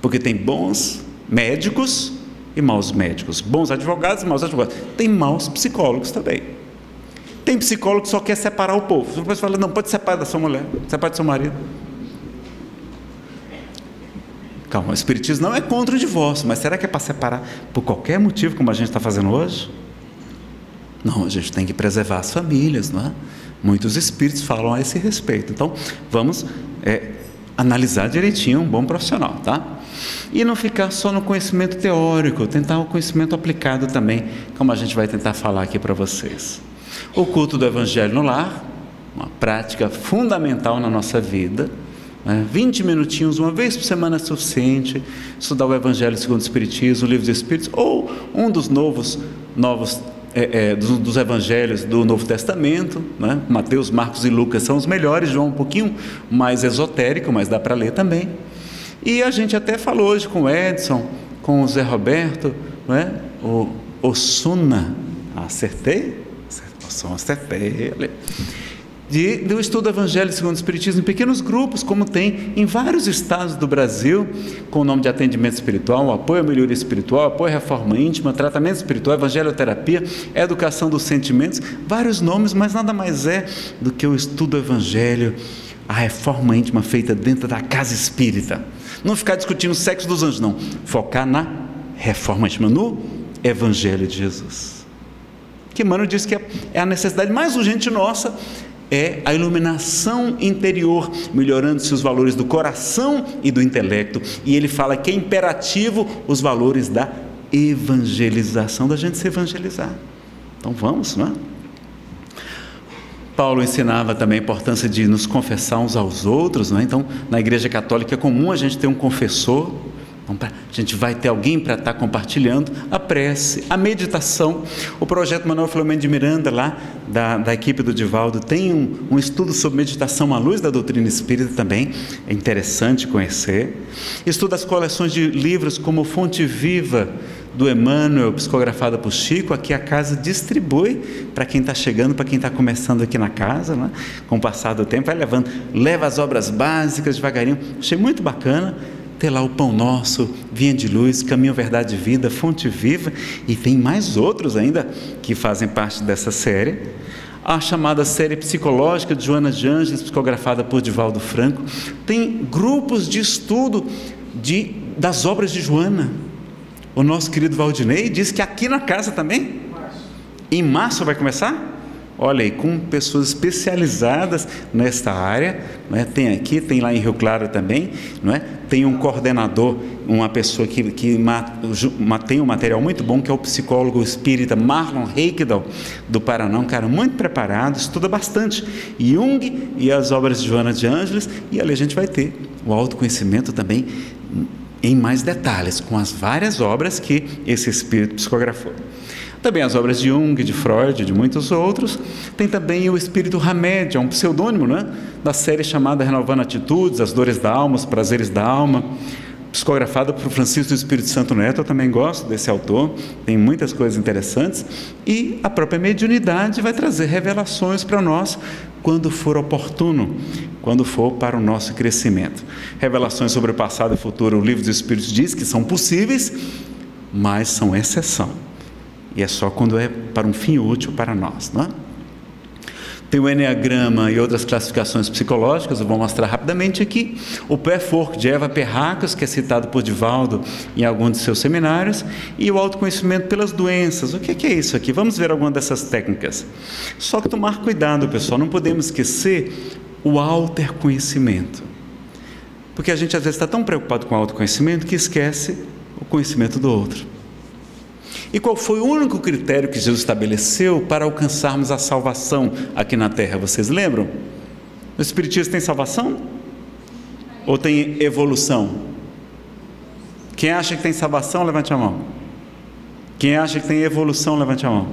porque tem bons médicos e maus médicos, bons advogados e maus advogados, tem maus psicólogos também. Tem psicólogo que só quer separar o povo, você fala, não, pode separar da sua mulher, separar do seu marido. Calma, o Espiritismo não é contra o divórcio, mas será que é para separar por qualquer motivo, como a gente está fazendo hoje? Não, a gente tem que preservar as famílias, não é? Muitos espíritos falam a esse respeito. Então, vamos analisar direitinho, um bom profissional, tá? E não ficar só no conhecimento teórico, tentar o conhecimento aplicado também, como a gente vai tentar falar aqui para vocês. O culto do Evangelho no lar, uma prática fundamental na nossa vida, né? 20 minutinhos, uma vez por semana é suficiente, estudar o Evangelho Segundo o Espiritismo, o Livro dos Espíritos, ou um dos novos dos Evangelhos do Novo Testamento, né? Mateus, Marcos e Lucas são os melhores, João um pouquinho mais esotérico, mas dá para ler também. E a gente até falou hoje com o Edson, com o Zé Roberto, né? O Osuna, acertei? Osuna, acertei. Do estudo do Evangelho Segundo o Espiritismo, em pequenos grupos, como tem em vários estados do Brasil, com o nome de atendimento espiritual, apoio à melhoria espiritual, apoio à reforma íntima, tratamento espiritual, evangelioterapia, educação dos sentimentos, vários nomes, mas nada mais é do que o estudo do Evangelho, a reforma íntima feita dentro da casa espírita. Não ficar discutindo o sexo dos anjos, não. Focar na reforma íntima, no Evangelho de Jesus. Que Emmanuel diz que é a necessidade mais urgente nossa, é a iluminação interior, melhorando-se os valores do coração e do intelecto. E ele fala que é imperativo os valores da evangelização, da gente se evangelizar. Então vamos, não é? Paulo ensinava também a importância de nos confessar uns aos outros, não é? Então, na Igreja Católica é comum a gente ter um confessor. A gente vai ter alguém para estar compartilhando a prece, a meditação. O projeto Manuel Filomeno de Miranda, lá da equipe do Divaldo, tem um estudo sobre meditação à luz da doutrina espírita também, é interessante conhecer. Estuda as coleções de livros como Fonte Viva, do Emmanuel, psicografada por Chico. Aqui a casa distribui para quem está chegando, para quem está começando aqui na casa, né? Com o passar do tempo vai levando, leva as obras básicas devagarinho. Achei muito bacana ter lá o Pão Nosso, Vinha de Luz, Caminho, Verdade e Vida, Fonte Viva, e tem mais outros ainda que fazem parte dessa série. A chamada série psicológica de Joanna de Ângelis, psicografada por Divaldo Franco. Tem grupos de estudo das obras de Joanna. O nosso querido Valdinei diz que aqui na casa também, em março vai começar? Olha aí, com pessoas especializadas nesta área, né? Tem aqui, tem lá em Rio Claro também, não é? Tem um coordenador, uma pessoa que tem um material muito bom, que é o psicólogo espírita Marlon Reikdal, do Paraná, um cara muito preparado, estuda bastante Jung e as obras de Joanna de Ângelis, e ali a gente vai ter o autoconhecimento também em mais detalhes, com as várias obras que esse espírito psicografou. Também as obras de Jung, de Freud, de muitos outros. Tem também o Espírito Hamed, é um pseudônimo, né? Da série chamada Renovando Atitudes, As Dores da Alma, Os Prazeres da Alma, psicografada por Francisco do Espírito Santo Neto. Eu também gosto desse autor, tem muitas coisas interessantes. E a própria mediunidade vai trazer revelações para nós quando for oportuno, quando for para o nosso crescimento. Revelações sobre o passado e o futuro, o Livro dos Espíritos diz que são possíveis, mas são exceção. E é só quando é para um fim útil para nós, não é? Tem o Enneagrama e outras classificações psicológicas, eu vou mostrar rapidamente aqui. O Pathwork de Eva Perracos, que é citado por Divaldo em algum de seus seminários. E o autoconhecimento pelas doenças. O que é isso aqui? Vamos ver alguma dessas técnicas. Só que tomar cuidado, pessoal, não podemos esquecer o autoconhecimento. Porque a gente às vezes está tão preocupado com o autoconhecimento que esquece o conhecimento do outro. E qual foi o único critério que Jesus estabeleceu para alcançarmos a salvação aqui na Terra? Vocês lembram? O Espiritismo tem salvação? Ou tem evolução? Quem acha que tem salvação, levante a mão. Quem acha que tem evolução, levante a mão.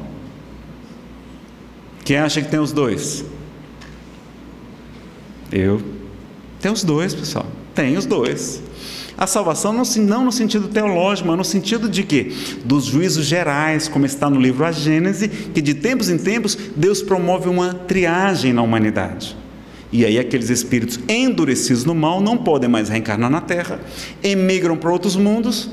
Quem acha que tem os dois? Eu. Tem os dois, pessoal. Tem os dois. A salvação não no sentido teológico, mas no sentido de quê? Dos juízos gerais, como está no livro A Gênese, que de tempos em tempos Deus promove uma triagem na humanidade. E aí aqueles espíritos endurecidos no mal não podem mais reencarnar na Terra, emigram para outros mundos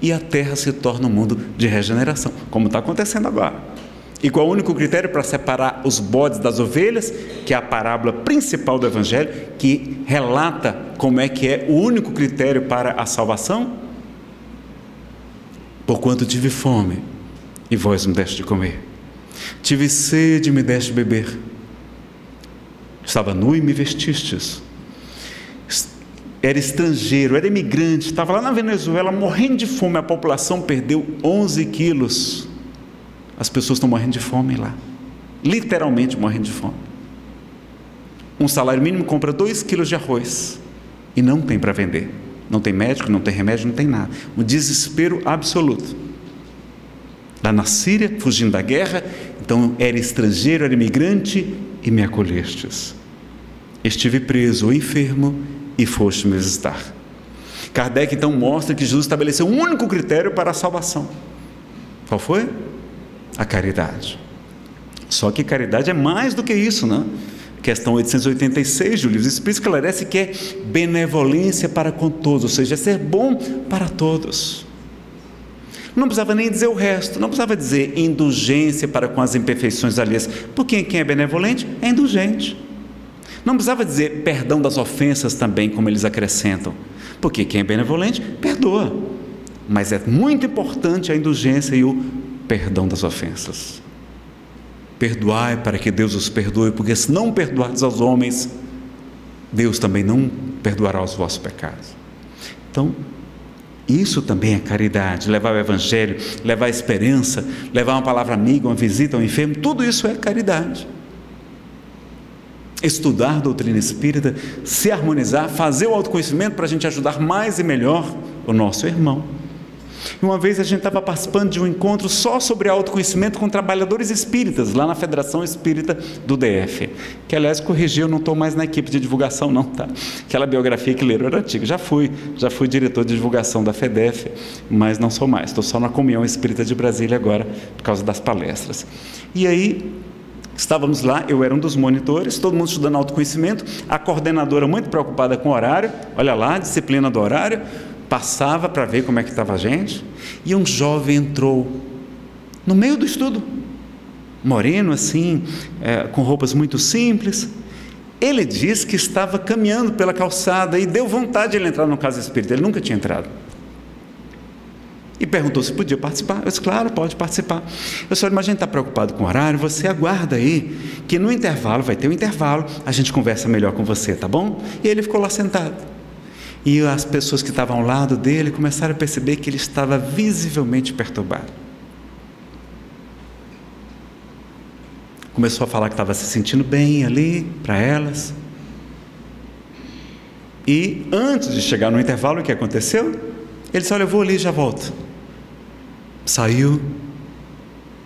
e a Terra se torna um mundo de regeneração, como está acontecendo agora. E qual é o único critério para separar os bodes das ovelhas? Que é a parábola principal do Evangelho, que relata como é que é o único critério para a salvação. Porquanto tive fome, e vós me deste de comer. Tive sede, e me deste de beber. Estava nu e me vestistes. Era estrangeiro, era imigrante, estava lá na Venezuela morrendo de fome. A população perdeu 11 quilos. As pessoas estão morrendo de fome lá, literalmente morrendo de fome. Um salário mínimo compra 2 quilos de arroz e não tem para vender. Não tem médico, não tem remédio, não tem nada. Um desespero absoluto. lá na Síria, fugindo da guerra, então era estrangeiro, era imigrante, e me acolhestes. Estive preso ou enfermo e foste me visitar. Kardec então mostra que Jesus estabeleceu um único critério para a salvação. Qual foi? A caridade. Só que caridade é mais do que isso, né? Questão 886 do Livro dos Espíritos esclarece que é benevolência para com todos, ou seja, é ser bom para todos. Não precisava nem dizer o resto, não precisava dizer indulgência para com as imperfeições alheias, porque quem é benevolente é indulgente. Não precisava dizer perdão das ofensas também, como eles acrescentam, porque quem é benevolente perdoa. Mas é muito importante a indulgência e o perdão das ofensas. Perdoai para que Deus os perdoe, porque se não perdoardes aos homens, Deus também não perdoará os vossos pecados. Então, isso também é caridade, levar o Evangelho, levar a esperança, levar uma palavra amiga, uma visita ao enfermo, tudo isso é caridade. Estudar doutrina espírita, se harmonizar, fazer o autoconhecimento para a gente ajudar mais e melhor o nosso irmão. E uma vez a gente estava participando de um encontro só sobre autoconhecimento com trabalhadores espíritas, lá na Federação Espírita do DF, que aliás corrigiu, eu não estou mais na equipe de divulgação não, tá? Aquela biografia que leram era antiga, já fui diretor de divulgação da FEDEF, mas não sou mais, estou só na Comunhão Espírita de Brasília agora, por causa das palestras. E aí estávamos lá, eu era um dos monitores, todo mundo estudando autoconhecimento, a coordenadora muito preocupada com o horário, olha lá, disciplina do horário, passava para ver como é que estava a gente, e um jovem entrou no meio do estudo, moreno assim, com roupas muito simples. Ele disse que estava caminhando pela calçada e deu vontade de ele entrar no casa espírita, ele nunca tinha entrado. E perguntou se podia participar. Eu disse, claro, pode participar. Eu disse, olha, mas a gente está preocupado com o horário, você aguarda aí, que no intervalo, vai ter um intervalo, a gente conversa melhor com você, tá bom? E ele ficou lá sentado. E as pessoas que estavam ao lado dele começaram a perceber que ele estava visivelmente perturbado. Começou a falar que estava se sentindo bem ali, para elas. E antes de chegar no intervalo, o que aconteceu? Ele disse, olha, eu vou ali e já volto. Saiu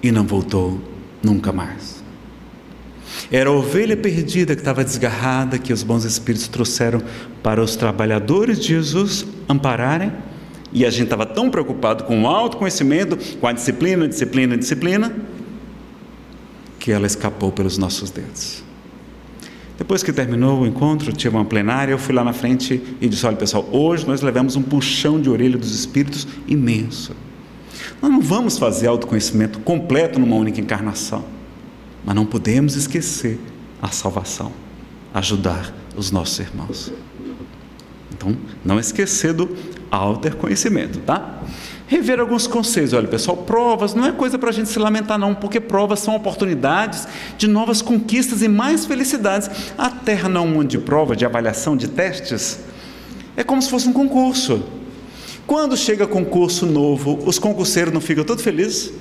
e não voltou nunca mais. Era a ovelha perdida que estava desgarrada, que os bons espíritos trouxeram para os trabalhadores de Jesus ampararem, e a gente estava tão preocupado com o autoconhecimento, com a disciplina, que ela escapou pelos nossos dedos. Depois que terminou o encontro, tive uma plenária, eu fui lá na frente e disse, olha pessoal, hoje nós levamos um puxão de orelha dos espíritos imenso. Nós não vamos fazer autoconhecimento completo numa única encarnação, mas não podemos esquecer a salvação, ajudar os nossos irmãos. Então, não esquecer do autoconhecimento, tá? Rever alguns conceitos, olha pessoal, provas não é coisa para a gente se lamentar não, porque provas são oportunidades de novas conquistas e mais felicidades. A Terra não é um mundo de prova, de avaliação, de testes, é como se fosse um concurso. Quando chega concurso novo, os concurseiros não ficam todos felizes?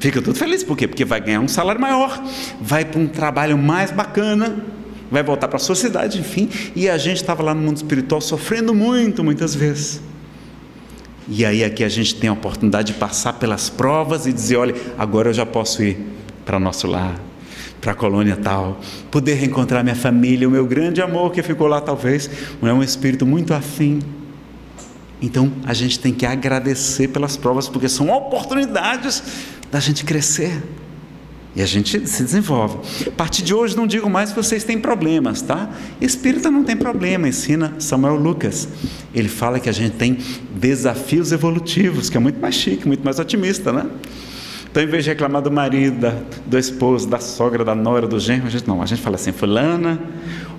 Ficam todos felizes, por quê? Porque vai ganhar um salário maior, vai para um trabalho mais bacana, vai voltar para a sociedade, enfim, e a gente estava lá no mundo espiritual sofrendo muito, muitas vezes. E aí aqui a gente tem a oportunidade de passar pelas provas e dizer, olha, agora eu já posso ir para o nosso lar, para a colônia tal, poder reencontrar minha família, o meu grande amor que ficou lá talvez, é um espírito muito afim. Então a gente tem que agradecer pelas provas, porque são oportunidades da gente crescer. E a gente se desenvolve. A partir de hoje não digo mais que vocês têm problemas, tá? Espírita não tem problema, ensina Samuel Lucas. Ele fala que a gente tem desafios evolutivos, que é muito mais chique, muito mais otimista, né? Então, em vez de reclamar do marido, do esposo, da sogra, da nora, do genro, a gente fala assim, fulana,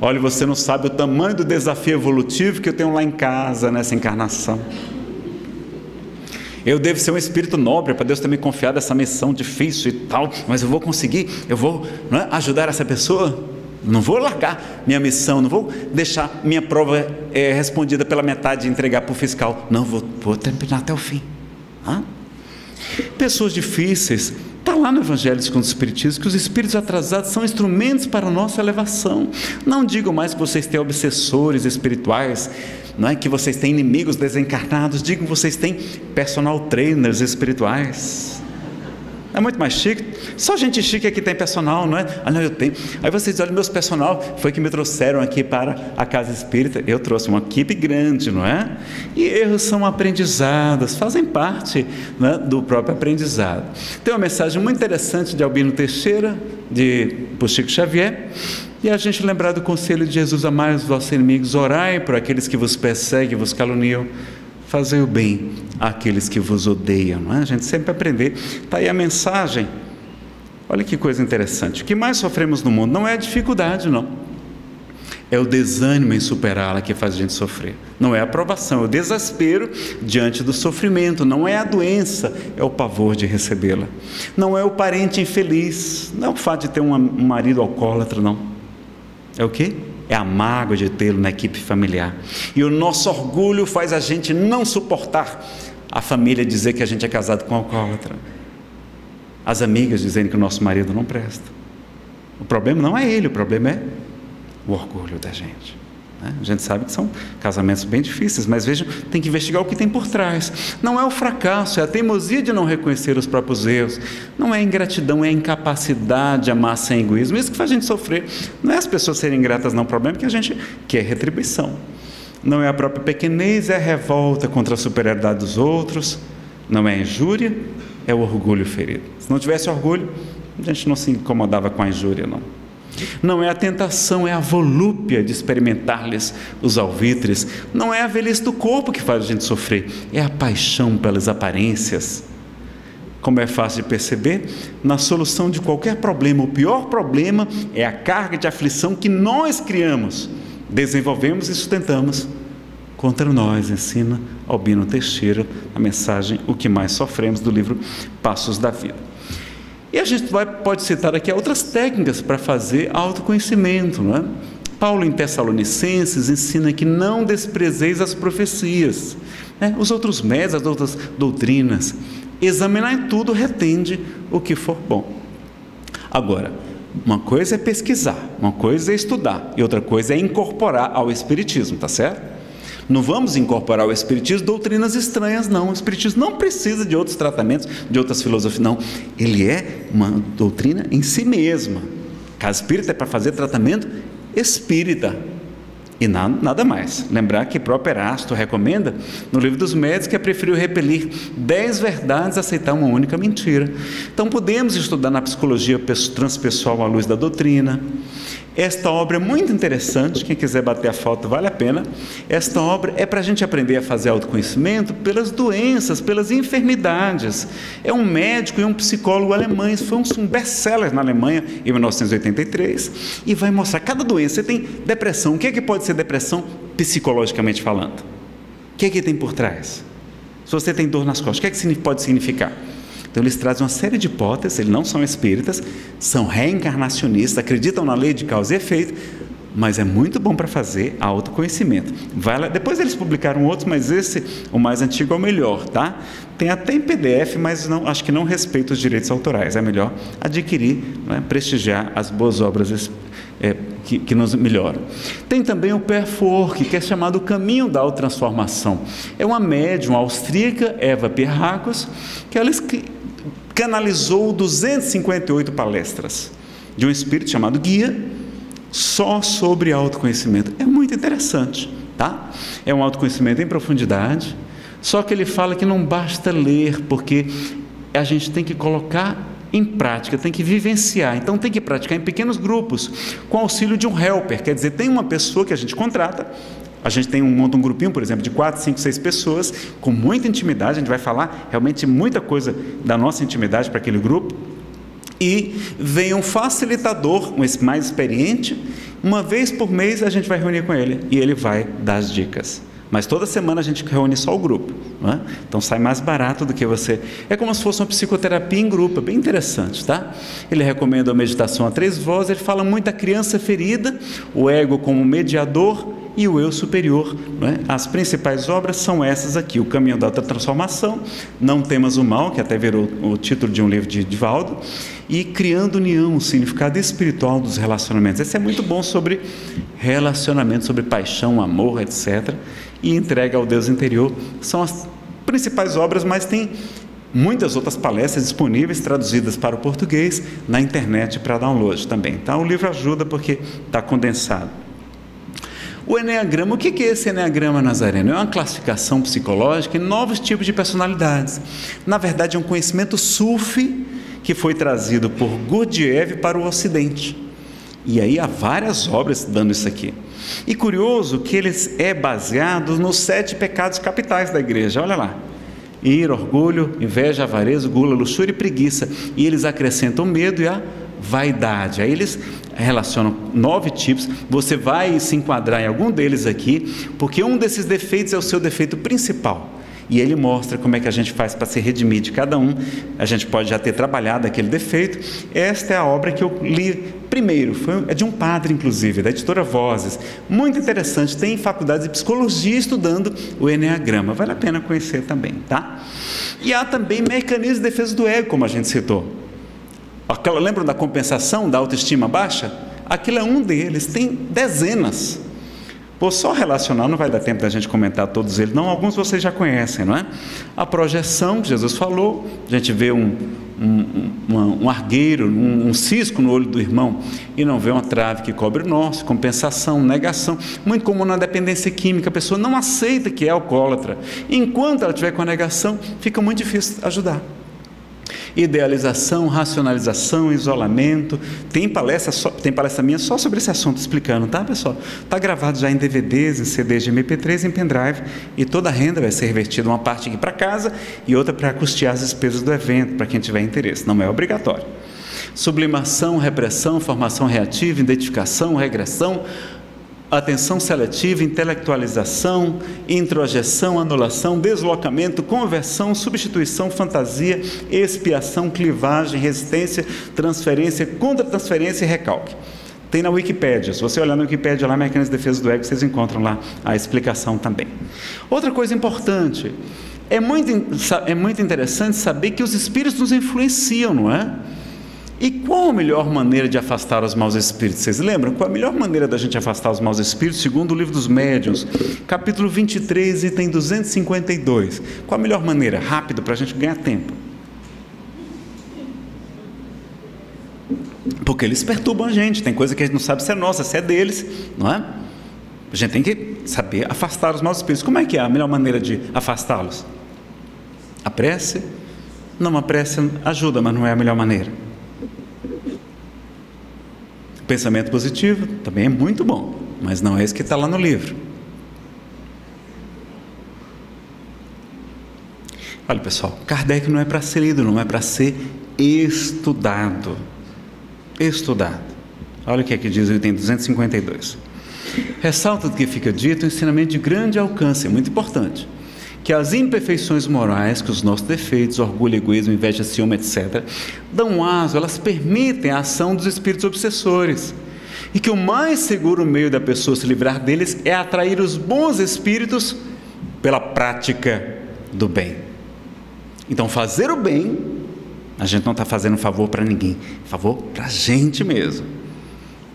olha, você não sabe o tamanho do desafio evolutivo que eu tenho lá em casa, nessa encarnação. Eu devo ser um espírito nobre, para Deus ter me confiado essa missão difícil e tal, mas eu vou conseguir, eu vou ajudar essa pessoa, não vou largar minha missão, não vou deixar minha prova respondida pela metade e entregar para o fiscal, não, vou terminar até o fim. Hã? Pessoas difíceis, está lá no Evangelho Segundo o Espiritismo, que os espíritos atrasados são instrumentos para a nossa elevação. Não digo mais que vocês têm obsessores espirituais, não é que vocês têm inimigos desencarnados, digo que vocês têm personal trainers espirituais, é muito mais chique. Só gente chique aqui tem personal, não é? Ah, não, eu tenho. Aí vocês olham, meus personal foi que me trouxeram aqui para a Casa Espírita. Eu trouxe uma equipe grande, não é? E erros são aprendizados, fazem parte, né, do próprio aprendizado. Tem uma mensagem muito interessante de Albino Teixeira, por Chico Xavier. E a gente lembrar do conselho de Jesus: amai os vossos inimigos, orai por aqueles que vos perseguem, vos caluniam, fazei o bem àqueles que vos odeiam, não é? A gente sempre aprender. Está aí a mensagem. Olha que coisa interessante. O que mais sofremos no mundo não é a dificuldade, não. É o desânimo em superá-la que faz a gente sofrer. Não é a provação, é o desespero diante do sofrimento. Não é a doença, é o pavor de recebê-la. Não é o parente infeliz, não é o fato de ter um marido alcoólatra, não. É o quê? É a mágoa de tê-lo na equipe familiar. E o nosso orgulho faz a gente não suportar a família dizer que a gente é casado com um alcoólatra. As amigas dizendo que o nosso marido não presta. O problema não é ele, o problema é o orgulho da gente. A gente sabe que são casamentos bem difíceis, mas vejam, tem que investigar o que tem por trás. Não é o fracasso, é a teimosia de não reconhecer os próprios erros. Não é a ingratidão, é a incapacidade de amar sem egoísmo. Isso que faz a gente sofrer. Não é as pessoas serem ingratas, não. O problema é que a gente quer retribuição. Não é a própria pequenez, é a revolta contra a superioridade dos outros. Não é a injúria, é o orgulho ferido. Se não tivesse orgulho, a gente não se incomodava com a injúria, não. Não é a tentação, é a volúpia de experimentar-lhes os alvitres. Não é a velhice do corpo que faz a gente sofrer, é a paixão pelas aparências. Como é fácil de perceber, na solução de qualquer problema, o pior problema é a carga de aflição que nós criamos, desenvolvemos e sustentamos contra nós, ensina Albino Teixeira, a mensagem O Que Mais Sofremos, do livro Passos da Vida. E a gente pode citar aqui outras técnicas para fazer autoconhecimento, não é? Paulo em Tessalonicenses ensina que não desprezeis as profecias, né? Os outros médios, as outras doutrinas. Examinar em tudo, retende o que for bom. Agora, uma coisa é pesquisar, uma coisa é estudar e outra coisa é incorporar ao Espiritismo, tá certo? Não vamos incorporar ao Espiritismo doutrinas estranhas, não. O Espiritismo não precisa de outros tratamentos, de outras filosofias, não. Ele é uma doutrina em si mesma. Casa Espírita é para fazer tratamento espírita e nada mais. Lembrar que próprio Erasto recomenda, no Livro dos Médiuns, que é preferível repelir 10 verdades a aceitar uma única mentira. Então podemos estudar na psicologia transpessoal à luz da doutrina. Esta obra é muito interessante, quem quiser bater a foto vale a pena. Esta obra é para a gente aprender a fazer autoconhecimento pelas doenças, pelas enfermidades. É um médico e um psicólogo alemães, foi um best-seller na Alemanha em 1983, e vai mostrar cada doença. Você tem depressão, o que é que pode ser depressão psicologicamente falando? O que é que tem por trás? Se você tem dor nas costas, o que é que pode significar? Então eles trazem uma série de hipóteses, eles não são espíritas, são reencarnacionistas, acreditam na lei de causa e efeito, mas é muito bom para fazer autoconhecimento. Vai lá. Depois eles publicaram outros, mas esse, o mais antigo, é o melhor, tá? Tem até em PDF, mas não, acho que não respeita os direitos autorais, é melhor adquirir, né, prestigiar as boas obras que nos melhoram. Tem também o Pathwork, que é chamado o caminho da autotransformação. É uma médium austríaca, Eva Pirracos, que ela canalizou 258 palestras de um espírito chamado Guia, só sobre autoconhecimento. É muito interessante, tá? É um autoconhecimento em profundidade, só que ele fala que não basta ler, porque a gente tem que colocar em prática, tem que vivenciar. Então tem que praticar em pequenos grupos, com auxílio de um helper, quer dizer, tem uma pessoa que a gente contrata. A gente tem monta um grupinho, por exemplo, de 4, 5, 6 pessoas, com muita intimidade. A gente vai falar realmente muita coisa da nossa intimidade para aquele grupo. E vem um facilitador, um mais experiente. Uma vez por mês a gente vai reunir com ele e ele vai dar as dicas. Mas toda semana a gente reúne só o grupo, não é? Então sai mais barato do que você. É como se fosse uma psicoterapia em grupo, é bem interessante, tá? Ele recomenda a meditação a 3 vozes. Ele fala muito da criança ferida, o ego como mediador e o eu superior, não é? As principais obras são essas aqui: O Caminho da Transformação, Não Temas o Mal, que até virou o título de um livro de Divaldo, e Criando União, o Significado Espiritual dos Relacionamentos. Esse é muito bom sobre relacionamento, sobre paixão, amor, etc. E Entrega ao Deus Interior, são as principais obras, mas tem muitas outras palestras disponíveis, traduzidas para o português, na internet para download também. Então, o livro ajuda porque está condensado. O Enneagrama, o que é esse Enneagrama Nazareno? É uma classificação psicológica em novos tipos de personalidades. Na verdade, é um conhecimento sufi que foi trazido por Gurdjieff para o Ocidente. E aí há várias obras dando isso aqui. E curioso que ele é baseado nos 7 pecados capitais da igreja, olha lá. Ira, orgulho, inveja, avareza, gula, luxúria e preguiça. E eles acrescentam o medo e a vaidade. Aí eles relacionam 9 tipos. Você vai se enquadrar em algum deles aqui, porque um desses defeitos é o seu defeito principal. E ele mostra como é que a gente faz para se redimir de cada um. A gente pode já ter trabalhado aquele defeito. Esta é a obra que eu li primeiro, é de um padre inclusive, da editora Vozes, muito interessante. Tem faculdade de psicologia estudando o Enneagrama, vale a pena conhecer também, tá? E há também mecanismos de defesa do ego, como a gente citou. Aquela, lembram da compensação, da autoestima baixa? Aquilo é um deles, tem dezenas. Vou só relacionar, não vai dar tempo da gente comentar todos eles, não, alguns vocês já conhecem, não é? A projeção, que Jesus falou, a gente vê um argueiro, um cisco no olho do irmão e não vê uma trave que cobre o nosso. Compensação, negação, muito comum na dependência química, a pessoa não aceita que é alcoólatra, enquanto ela estiver com a negação, fica muito difícil ajudar. Idealização, racionalização, isolamento. Tem palestra minha só sobre esse assunto explicando, tá, pessoal? Está gravado já em DVDs, em CDs de MP3, em pendrive, e toda a renda vai ser revertida, uma parte aqui para casa e outra para custear as despesas do evento, para quem tiver interesse, não é obrigatório. Sublimação, repressão, formação reativa, identificação, regressão, atenção seletiva, intelectualização, introjeção, anulação, deslocamento, conversão, substituição, fantasia, expiação, clivagem, resistência, transferência, contra-transferência e recalque. Tem na Wikipédia, se você olhar na Wikipédia lá, Mecanismo de Defesa do Ego, vocês encontram lá a explicação também. Outra coisa importante, é muito interessante saber que os espíritos nos influenciam, não é? E qual a melhor maneira de afastar os maus espíritos? Vocês lembram? Qual a melhor maneira da gente afastar os maus espíritos? Segundo o Livro dos Médiuns, capítulo 23, item 252. Qual a melhor maneira? Rápido, para a gente ganhar tempo. Porque eles perturbam a gente, tem coisa que a gente não sabe se é nossa, se é deles, não é? A gente tem que saber afastar os maus espíritos. Como é que é a melhor maneira de afastá-los? A prece? Não, a prece ajuda, mas não é a melhor maneira. Pensamento positivo também é muito bom, mas não é esse que está lá no livro. Olha, pessoal, Kardec não é para ser lido, não é para ser estudado. Estudado. Olha o que é que diz o item 252. Ressalta do que fica dito um ensinamento de grande alcance, é muito importante. Que as imperfeições morais, que os nossos defeitos, orgulho, egoísmo, inveja, ciúme, etc., dão aso, elas permitem a ação dos espíritos obsessores, e que o mais seguro meio da pessoa se livrar deles é atrair os bons espíritos pela prática do bem. Então, fazer o bem, a gente não está fazendo um favor para ninguém, favor para a gente mesmo.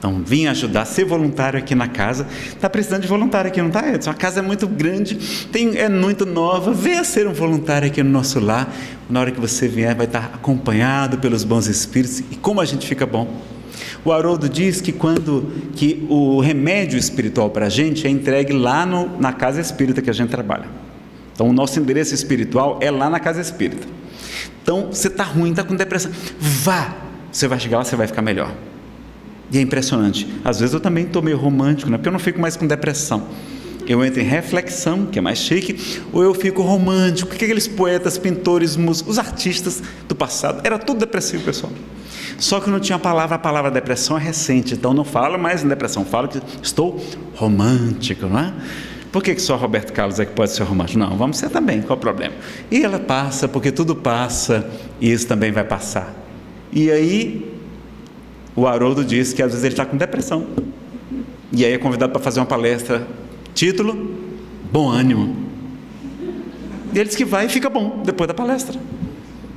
Então, vim ajudar, ser voluntário aqui na casa. Está precisando de voluntário aqui, não está, Edson? A casa é muito grande, é muito nova. Venha ser um voluntário aqui no nosso lar. Na hora que você vier, vai estar acompanhado pelos bons espíritos. E como a gente fica bom? O Haroldo diz que o remédio espiritual para a gente é entregue lá na casa espírita que a gente trabalha. Então, o nosso endereço espiritual é lá na casa espírita. Então, você está ruim, está com depressão. Vá! Você vai chegar lá, você vai ficar melhor. E é impressionante, às vezes eu também estou meio romântico, né? Porque eu não fico mais com depressão, eu entro em reflexão, que é mais chique, ou eu fico romântico, porque aqueles poetas, pintores, músicos, os artistas do passado, era tudo depressivo, pessoal, só que não tinha a palavra depressão é recente, então não falo mais em depressão, falo que estou romântico, não é? Por que só Roberto Carlos é que pode ser romântico? Não, vamos ser também, qual é o problema? E ela passa, porque tudo passa, e isso também vai passar, e aí... O Haroldo diz que às vezes ele está com depressão. E aí é convidado para fazer uma palestra. Título: Bom Ânimo. E ele diz que vai e fica bom depois da palestra.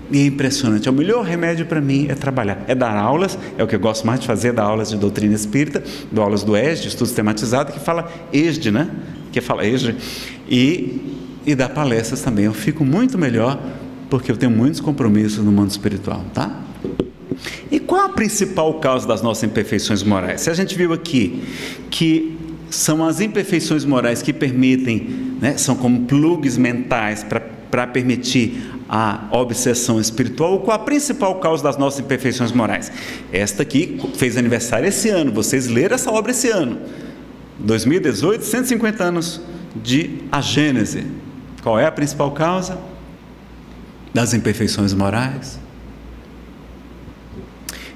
E é impressionante. O melhor remédio para mim é trabalhar, é dar aulas. É o que eu gosto mais de fazer: dar aulas de doutrina espírita, dou aulas do ESD, estudo sistematizado, que fala ESD, né? Que fala ESD. E dar palestras também. Eu fico muito melhor porque eu tenho muitos compromissos no mundo espiritual, tá? E qual a principal causa das nossas imperfeições morais? Se a gente viu aqui que são as imperfeições morais que permitem, né, são como plugs mentais para permitir a obsessão espiritual, qual a principal causa das nossas imperfeições morais? Esta aqui fez aniversário esse ano, vocês leram essa obra esse ano, 2018, 150 anos de A Gênese. Qual é a principal causa das imperfeições morais?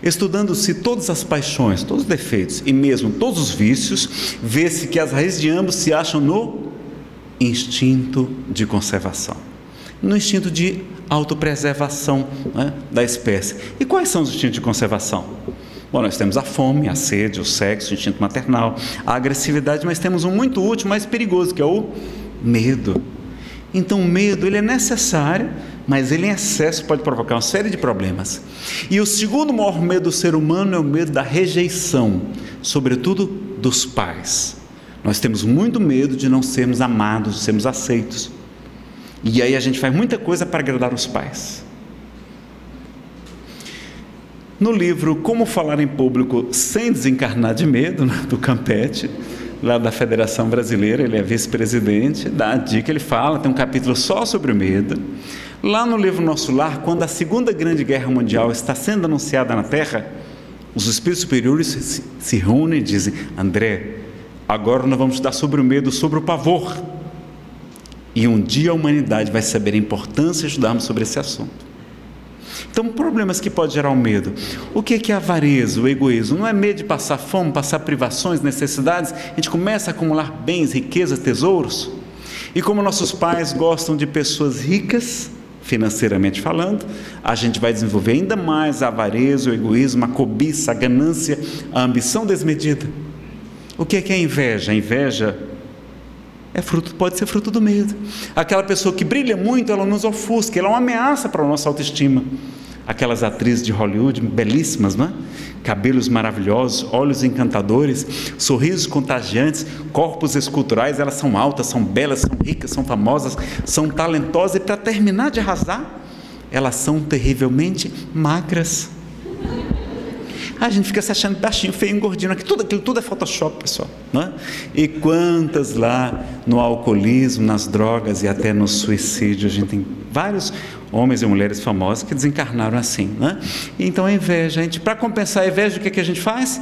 Estudando-se todas as paixões, todos os defeitos e mesmo todos os vícios, vê-se que as raízes de ambos se acham no instinto de conservação, no instinto de autopreservação, né, da espécie. E quais são os instintos de conservação? Bom, nós temos a fome, a sede, o sexo, o instinto maternal, a agressividade, mas temos um muito útil, mais perigoso, que é o medo. Então o medo, ele é necessário, mas ele em excesso pode provocar uma série de problemas. E o segundo maior medo do ser humano é o medo da rejeição, sobretudo dos pais. Nós temos muito medo de não sermos amados, de sermos aceitos. E aí a gente faz muita coisa para agradar os pais. No livro Como Falar em Público Sem Desencarnar de Medo, do Campetti, lá da Federação Brasileira, ele é vice-presidente, dá a dica, ele fala, tem um capítulo só sobre o medo. Lá no livro Nosso Lar, quando a Segunda Grande Guerra Mundial está sendo anunciada na Terra, os espíritos superiores se reúnem e dizem: André, agora nós vamos estudar sobre o medo, sobre o pavor. E um dia a humanidade vai saber a importância de estudarmos sobre esse assunto. Então, problemas que podem gerar o medo. O que é a avareza, o egoísmo? Não é medo de passar fome, passar privações, necessidades? A gente começa a acumular bens, riquezas, tesouros. E como nossos pais gostam de pessoas ricas, financeiramente falando, a gente vai desenvolver ainda mais a avareza, o egoísmo, a cobiça, a ganância, a ambição desmedida. O que é a inveja? A inveja é fruto, pode ser fruto do medo. Aquela pessoa que brilha muito, ela nos ofusca, ela é uma ameaça para a nossa autoestima. Aquelas atrizes de Hollywood, belíssimas, não é? Cabelos maravilhosos, olhos encantadores, sorrisos contagiantes, corpos esculturais, elas são altas, são belas, são ricas, são famosas, são talentosas e, para terminar de arrasar, elas são terrivelmente magras. A gente fica se achando baixinho, feio, engordinho, tudo aquilo, tudo é Photoshop, pessoal, não é? E quantas lá no alcoolismo, nas drogas e até no suicídio, a gente tem vários homens e mulheres famosos que desencarnaram assim, não é? Então a inveja, a gente, para compensar a inveja, o que a gente faz?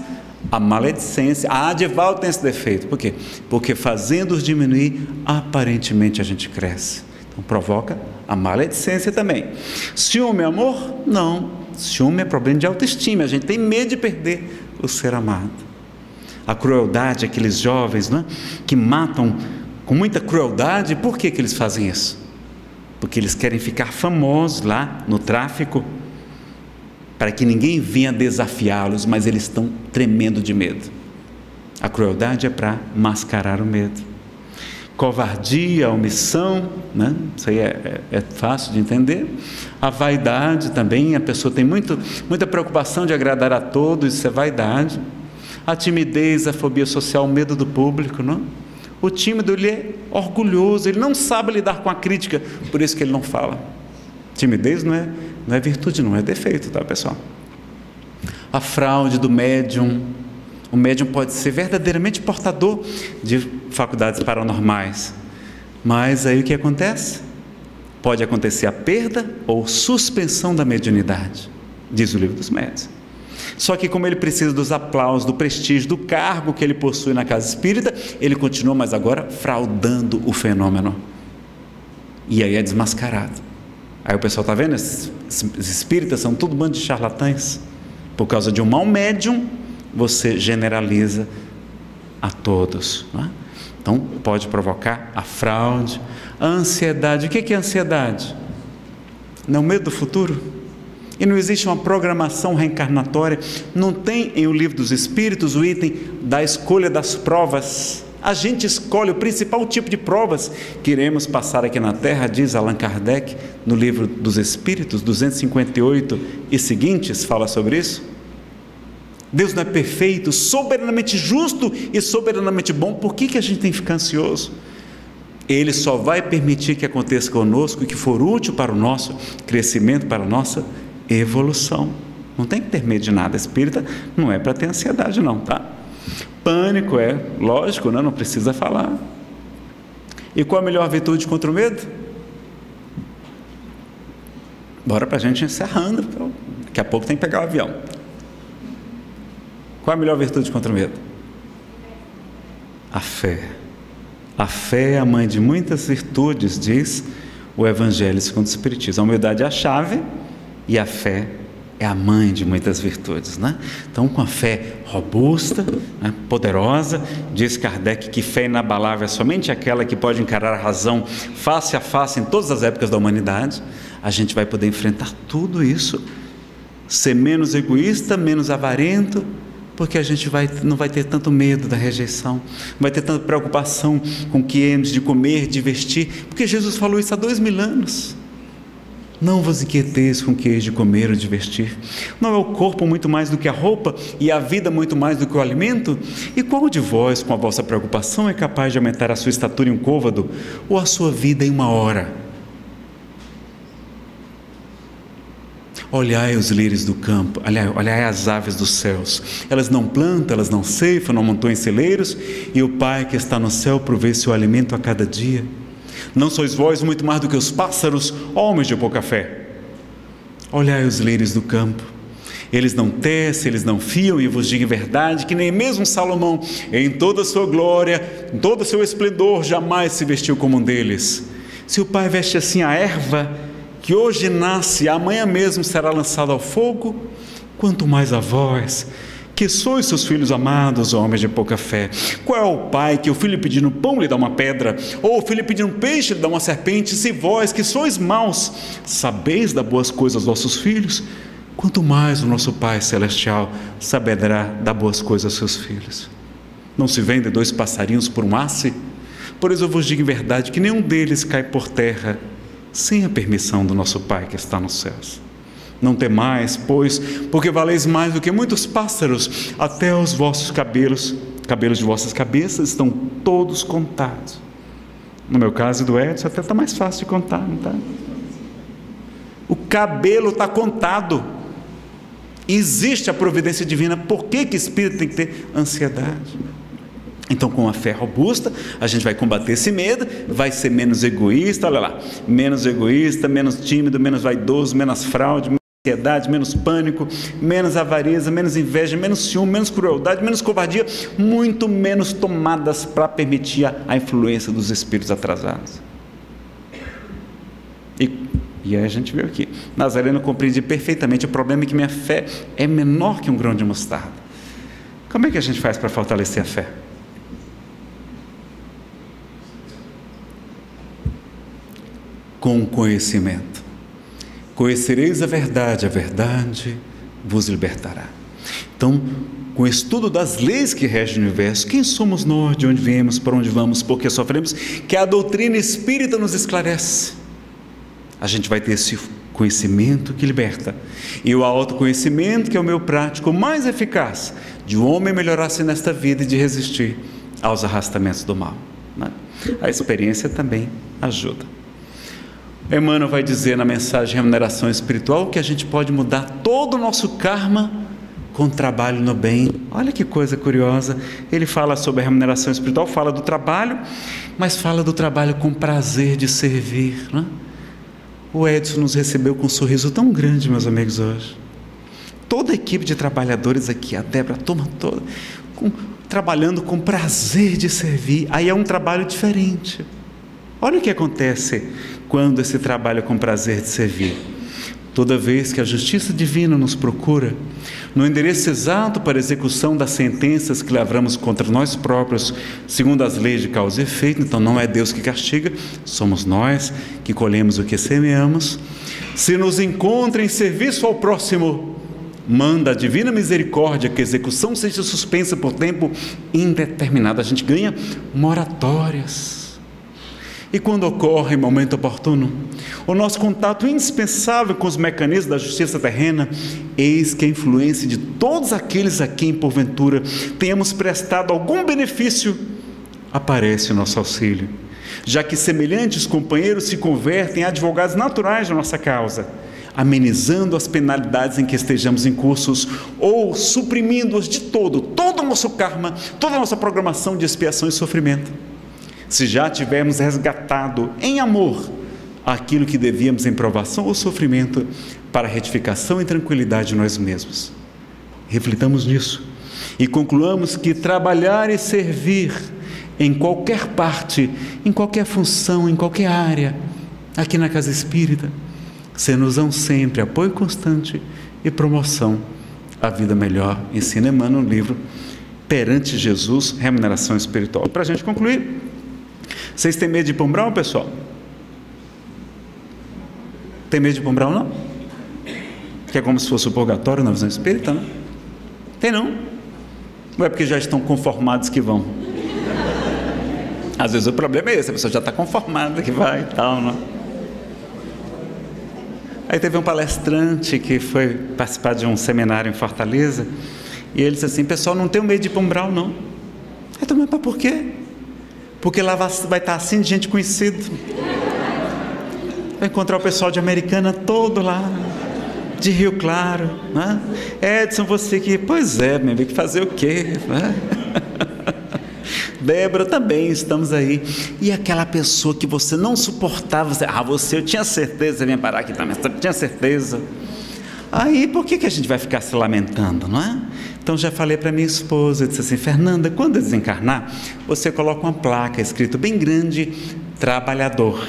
A maledicência. A Adivaldo tem esse defeito, por quê? Porque fazendo-os diminuir, aparentemente a gente cresce, então provoca a maledicência também. Ciúme, amor? Não. Ciúme é problema de autoestima, a gente tem medo de perder o ser amado. A crueldade, aqueles jovens, né, que matam com muita crueldade, por que eles fazem isso? Porque eles querem ficar famosos lá no tráfico, para que ninguém venha desafiá-los, mas eles estão tremendo de medo. A crueldade é para mascarar o medo. Covardia, omissão, né? Isso aí é fácil de entender. A vaidade também, a pessoa tem muita preocupação de agradar a todos, isso é vaidade. A timidez, a fobia social, o medo do público, não? O tímido, ele é orgulhoso, ele não sabe lidar com a crítica, por isso que ele não fala. Timidez não é virtude, não é defeito, tá, pessoal? A fraude do médium. O médium pode ser verdadeiramente portador de faculdades paranormais, mas aí o que acontece? Pode acontecer a perda ou suspensão da mediunidade, diz o Livro dos Médiuns. Só que como ele precisa dos aplausos, do prestígio, do cargo que ele possui na casa espírita, ele continua, mas agora fraudando o fenômeno, e aí é desmascarado. Aí o pessoal está vendo, esses espíritas são tudo bando de charlatães. Por causa de um mau médium, você generaliza a todos, não é? Então pode provocar a fraude, a ansiedade. O que é ansiedade? Não, medo do futuro. E não existe uma programação reencarnatória, não tem em O Livro dos Espíritos o item da escolha das provas. A gente escolhe o principal tipo de provas que iremos passar aqui na Terra, diz Allan Kardec no Livro dos Espíritos, 258 e seguintes, fala sobre isso. Deus não é perfeito, soberanamente justo e soberanamente bom. Por que a gente tem que ficar ansioso? Ele só vai permitir que aconteça conosco e que for útil para o nosso crescimento, para a nossa evolução. Não tem que ter medo de nada. Espírita não é para ter ansiedade não, tá? Pânico é lógico, né? Não precisa falar. E qual a melhor virtude contra o medo? Bora para a gente encerrando, então. Daqui a pouco tem que pegar o avião. Qual a melhor virtude contra o medo? A fé. A fé é a mãe de muitas virtudes, diz o Evangelho Segundo o Espiritismo. A humildade é a chave e a fé é a mãe de muitas virtudes, né? Então, com a fé robusta, né, poderosa, diz Kardec que fé inabalável é somente aquela que pode encarar a razão face a face em todas as épocas da humanidade, a gente vai poder enfrentar tudo isso, ser menos egoísta, menos avarento, porque a gente não vai ter tanto medo da rejeição, não vai ter tanta preocupação com o que hemos de comer, de vestir, porque Jesus falou isso há 2000 anos. Não vos inquieteis com o que hei de comer ou de vestir. Não é o corpo muito mais do que a roupa e a vida muito mais do que o alimento? E qual de vós, com a vossa preocupação, é capaz de aumentar a sua estatura em um côvado ou a sua vida em uma hora? Olhai os lírios do campo, olhai as aves dos céus. Elas não plantam, elas não ceifam, não montam em celeiros, e o Pai que está no céu provê seu alimento a cada dia. Não sois vós muito mais do que os pássaros, homens de pouca fé. Olhai os lírios do campo, eles não tecem, eles não fiam, e vos digo em verdade que nem mesmo Salomão, em toda a sua glória, em todo o seu esplendor, jamais se vestiu como um deles. Se o Pai veste assim a erva, que hoje nasce, amanhã mesmo será lançada ao fogo, quanto mais a vós, que sois seus filhos amados, homens de pouca fé. Qual é o pai que o filho pedindo pão lhe dá uma pedra, ou o filho pedindo peixe lhe dá uma serpente? Se vós, que sois maus, sabeis dar boas coisas aos vossos filhos, quanto mais o nosso Pai Celestial saberá dar boas coisas aos seus filhos. Não se vendem 2 passarinhos por um asse? Por isso eu vos digo em verdade que nenhum deles cai por terra sem a permissão do nosso Pai que está nos céus. Não temais, pois, porque valeis mais do que muitos pássaros, até os vossos cabelos de vossas cabeças estão todos contados. No meu caso e do Edson, até está mais fácil de contar, não está? O cabelo está contado. Existe a providência divina. Por que o espírito tem que ter ansiedade? Então, com a fé robusta, a gente vai combater esse medo, vai ser menos egoísta, olha lá, menos egoísta, menos tímido, menos vaidoso, menos fraude, menos ansiedade, menos pânico, menos avareza, menos inveja, menos ciúme, menos crueldade, menos covardia, muito menos tomadas para permitir a influência dos espíritos atrasados. E aí a gente veio aqui, Nazareno compreende perfeitamente, o problema é que minha fé é menor que um grão de mostarda. Como é que a gente faz para fortalecer a fé? Com conhecimento. Conhecereis a verdade vos libertará. Então, com o estudo das leis que regem o universo, quem somos nós, de onde viemos, para onde vamos, por que sofremos, que a doutrina espírita nos esclarece. A gente vai ter esse conhecimento que liberta. E o autoconhecimento, que é o meio prático mais eficaz de um homem melhorar-se nesta vida e de resistir aos arrastamentos do mal, né? A experiência também ajuda. Emmanuel vai dizer na mensagem Remuneração Espiritual que a gente pode mudar todo o nosso karma com trabalho no bem. Olha que coisa curiosa, ele fala sobre a remuneração espiritual, fala do trabalho, mas fala do trabalho com prazer de servir, né? O Edson nos recebeu com um sorriso tão grande, meus amigos, hoje. Toda a equipe de trabalhadores aqui, a Débora, a turma toda, trabalhando com prazer de servir. Aí é um trabalho diferente. Olha o que acontece quando esse trabalho é com prazer de servir. Toda vez que a justiça divina nos procura, no endereço exato para a execução das sentenças que lavramos contra nós próprios, segundo as leis de causa e efeito, então não é Deus que castiga, somos nós que colhemos o que semeamos, se nos encontra em serviço ao próximo, manda a divina misericórdia que a execução seja suspensa por tempo indeterminado. A gente ganha moratórias. E quando ocorre em momento oportuno, o nosso contato indispensável com os mecanismos da justiça terrena, eis que a influência de todos aqueles a quem, porventura, tenhamos prestado algum benefício, aparece o nosso auxílio. já que semelhantes companheiros se convertem em advogados naturais da nossa causa, amenizando as penalidades em que estejamos incursos ou suprimindo-as de todo o nosso karma, toda a nossa programação de expiação e sofrimento, se já tivermos resgatado em amor aquilo que devíamos em provação ou sofrimento para retificação e tranquilidade de nós mesmos. Reflitamos nisso e concluamos que trabalhar e servir em qualquer parte, em qualquer função, em qualquer área, aqui na Casa Espírita, ser-nos-ão sempre apoio constante e promoção à vida melhor, ensina Emmanuel no livro Perante Jesus, Remuneração Espiritual. Para a gente concluir, vocês têm medo de pão brau, pessoal? Tem medo de pão brau, não? Que é como se fosse o purgatório na visão espírita, não? Tem não? Ou é porque já estão conformados que vão? Às vezes o problema é esse, a pessoa já está conformada que vai e tal, não? Aí teve um palestrante que foi participar de um seminário em Fortaleza, e ele disse assim: pessoal, não tenho medo de pão brau, não. Aí tu, mas por quê? Porque lá vai estar assim de gente conhecida. Vai encontrar o pessoal de Americana todo lá, de Rio Claro, né? Edson, você que, pois é, meu amigo, fazer o quê, né? Débora, também estamos aí. E aquela pessoa que você não suportava, você, ah, você, eu tinha certeza, você vinha parar aqui também, eu tinha certeza. Aí, por que a gente vai ficar se lamentando, não é? Então, já falei para minha esposa, eu disse assim: Fernanda, quando eu desencarnar, você coloca uma placa escrito bem grande, trabalhador,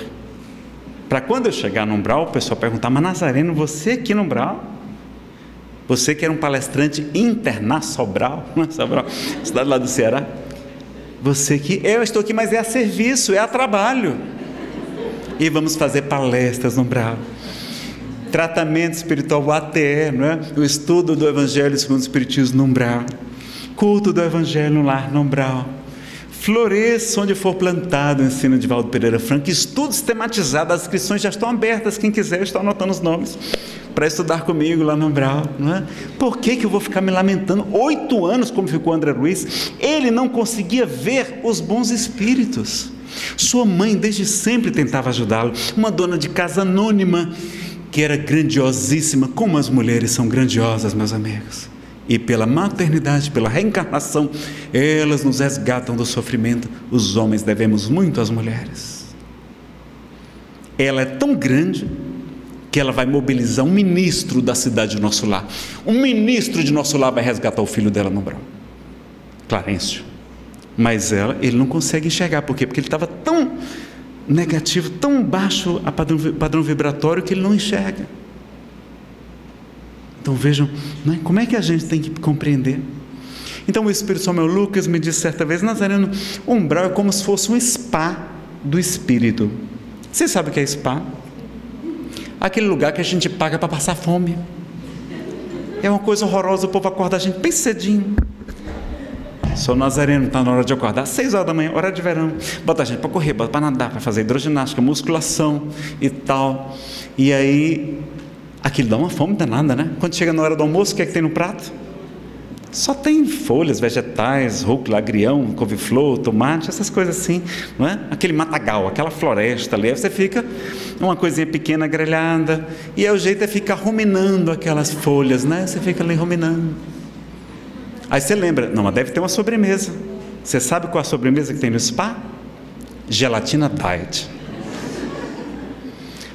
para quando eu chegar no umbral, o pessoal perguntar: mas Nazareno, você aqui no umbral? Você que era um palestrante internacional, cidade lá do Ceará, você que, eu estou aqui, mas é a serviço, é a trabalho, e vamos fazer palestras no umbral, tratamento espiritual, o ATE, não é? O estudo do Evangelho Segundo o Espiritismo no umbral, culto do Evangelho no lar no umbral, floresça onde for plantado, ensina Divaldo Pereira Franco, estudo sistematizado, as inscrições já estão abertas, quem quiser, eu estou anotando os nomes, para estudar comigo lá no umbral, não é? Por que eu vou ficar me lamentando? 8 anos, como ficou André Luiz, ele não conseguia ver os bons espíritos, sua mãe desde sempre tentava ajudá-lo, uma dona de casa anônima, que era grandiosíssima, como as mulheres são grandiosas, meus amigos, e pela maternidade, pela reencarnação, elas nos resgatam do sofrimento. Os homens devemos muito às mulheres. Ela é tão grande que ela vai mobilizar um ministro da cidade de Nosso Lar. Um ministro de Nosso Lar vai resgatar o filho dela no umbral, Clarencio. Mas ele não consegue enxergar. Por quê? Porque ele estava tão negativo, tão baixo a padrão vibratório, que ele não enxerga. Então vejam, né, como é que a gente tem que compreender. Então o Espírito São Meu Lucas me disse certa vez: Nazareno, o umbral é como se fosse um spa do Espírito. Você sabe o que é spa? Aquele lugar que a gente paga para passar fome. É uma coisa horrorosa, o povo acorda a gente bem cedinho. Sou Nazareno, está na hora de acordar, 6 horas da manhã, hora de verão, bota a gente para correr, bota para nadar, para fazer hidroginástica, musculação e tal. E aí aquilo dá uma fome danada, né? Quando chega na hora do almoço, o que é que tem no prato? Só tem folhas, vegetais, rúcula, agrião, couve-flor, tomate, essas coisas assim, não é? Aquele matagal, aquela floresta ali, aí você fica uma coisinha pequena, grelhada, e aí o jeito é ficar ruminando aquelas folhas, né? Você fica ali ruminando. Aí você lembra, não, mas deve ter uma sobremesa. Você sabe qual a sobremesa que tem no spa? Gelatina diet.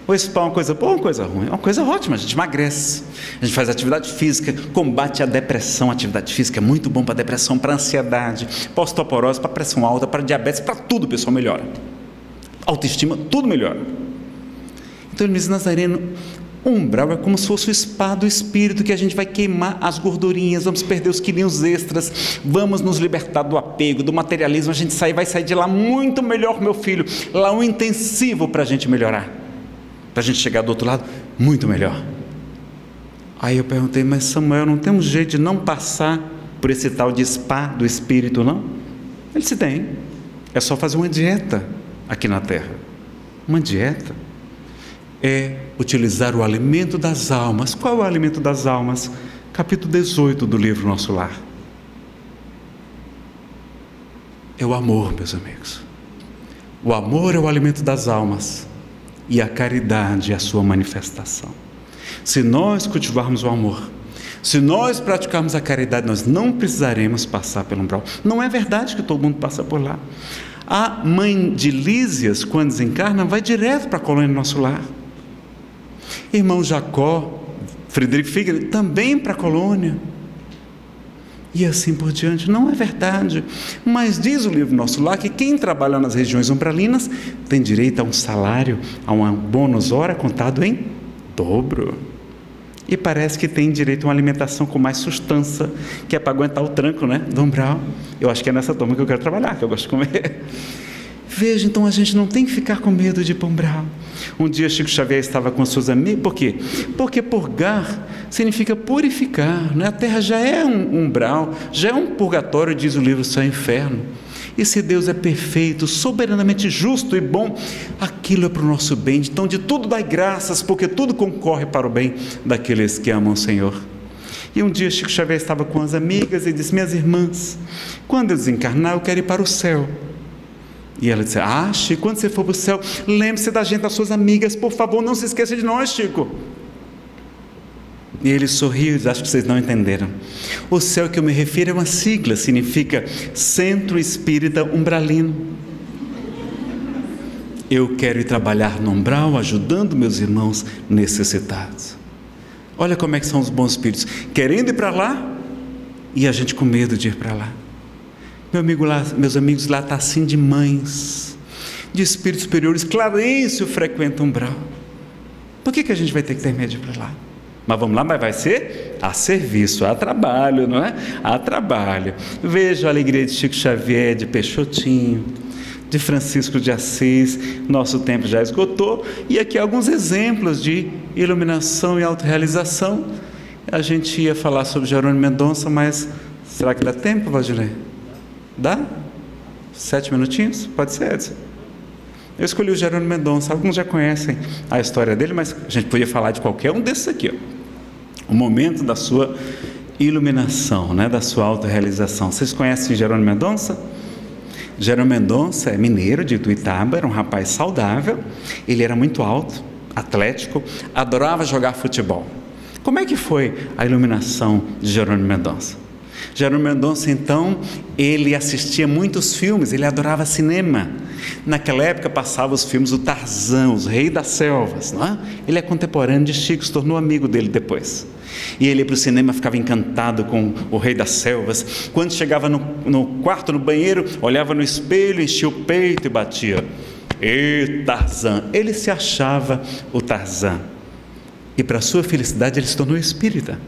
O spa é uma coisa boa ou uma coisa ruim? É uma coisa ótima, a gente emagrece, a gente faz atividade física, combate a depressão. Atividade física é muito bom para depressão, para ansiedade, para osteoporose, para pressão alta, para diabetes, para tudo o pessoal melhora. Autoestima, tudo melhora. Então ele diz: Nazareno, umbral é como se fosse o spa do espírito, que a gente vai queimar as gordurinhas, vamos perder os quilinhos extras, vamos nos libertar do apego, do materialismo, a gente vai sair de lá muito melhor, meu filho. Lá um intensivo para a gente melhorar, para a gente chegar do outro lado muito melhor. Aí eu perguntei: mas Samuel, não tem um jeito de não passar por esse tal de spa do espírito, não? Ele disse: tem, é só fazer uma dieta aqui na terra. Uma dieta é utilizar o alimento das almas. Qual é o alimento das almas? Capítulo 18 do livro Nosso Lar. É o amor, meus amigos. O amor é o alimento das almas e a caridade é a sua manifestação. Se nós cultivarmos o amor, se nós praticarmos a caridade, nós não precisaremos passar pelo umbral. Não é verdade que todo mundo passa por lá. A mãe de Lísias, quando desencarna, vai direto para a colônia do Nosso Lar. Irmão Jacó, Frederico Figueiredo, também para a colônia. E assim por diante. Não é verdade. Mas diz o livro Nosso Lar que quem trabalha nas regiões umbralinas tem direito a um salário, a um bônus hora contado em dobro. E parece que tem direito a uma alimentação com mais sustância, que é para aguentar o tranco, né, do umbral. Eu acho que é nessa turma que eu quero trabalhar, que eu gosto de comer. Veja, então a gente não tem que ficar com medo de ir para o umbral. Um dia Chico Xavier estava com seus amigos. Por quê? Porque purgar significa purificar, né? A terra já é um umbral, já é um purgatório, diz o livro Céu e Inferno. E se Deus é perfeito, soberanamente justo e bom, aquilo é para o nosso bem. Então de tudo dai graças, porque tudo concorre para o bem daqueles que amam o Senhor. E um dia Chico Xavier estava com as amigas e disse: minhas irmãs, quando eu desencarnar eu quero ir para o céu. E ela disse: ah, Chico, quando você for para o céu, lembre-se da gente, das suas amigas, por favor, não se esqueça de nós, Chico. E ele sorriu e disse: acho que vocês não entenderam. O céu que eu me refiro é uma sigla, significa Centro Espírita Umbralino. Eu quero ir trabalhar no umbral, ajudando meus irmãos necessitados. Olha como é que são os bons espíritos, querendo ir para lá, e a gente com medo de ir para lá. Meu amigo lá, meus amigos lá, está assim de mães, de espíritos superiores. Clarencio frequenta umbral. Por que a gente vai ter que ter medo de ir para lá? Mas vamos lá, mas vai ser a serviço, a trabalho, não é? A trabalho. Vejo a alegria de Chico Xavier, de Peixotinho, de Francisco de Assis. Nosso tempo já esgotou. E aqui alguns exemplos de iluminação e autorrealização. A gente ia falar sobre Jerônimo Mendonça, mas será que dá tempo, Valdinei? Dá? 7 minutinhos? Pode ser, Edson? Eu escolhi o Jerônimo Mendonça. Alguns já conhecem a história dele, mas a gente podia falar de qualquer um desses aqui, ó. O momento da sua iluminação, né? Da sua autorrealização. Vocês conhecem Jerônimo Mendonça? Jerônimo Mendonça é mineiro de Ituiutaba, era um rapaz saudável, ele era muito alto, atlético, adorava jogar futebol. Como é que foi a iluminação de Jerônimo Mendonça? Jerônimo Mendonça, então, ele assistia muitos filmes, ele adorava cinema. Naquela época passava os filmes do Tarzão, os Reis das Selvas, não é? Ele é contemporâneo de Chico, se tornou amigo dele depois. E ele ia para o cinema, ficava encantado com o Rei das Selvas. Quando chegava no quarto, no banheiro, olhava no espelho, enchia o peito e batia: "Ê, Tarzan!" Ele se achava o Tarzan. E para sua felicidade ele se tornou espírita.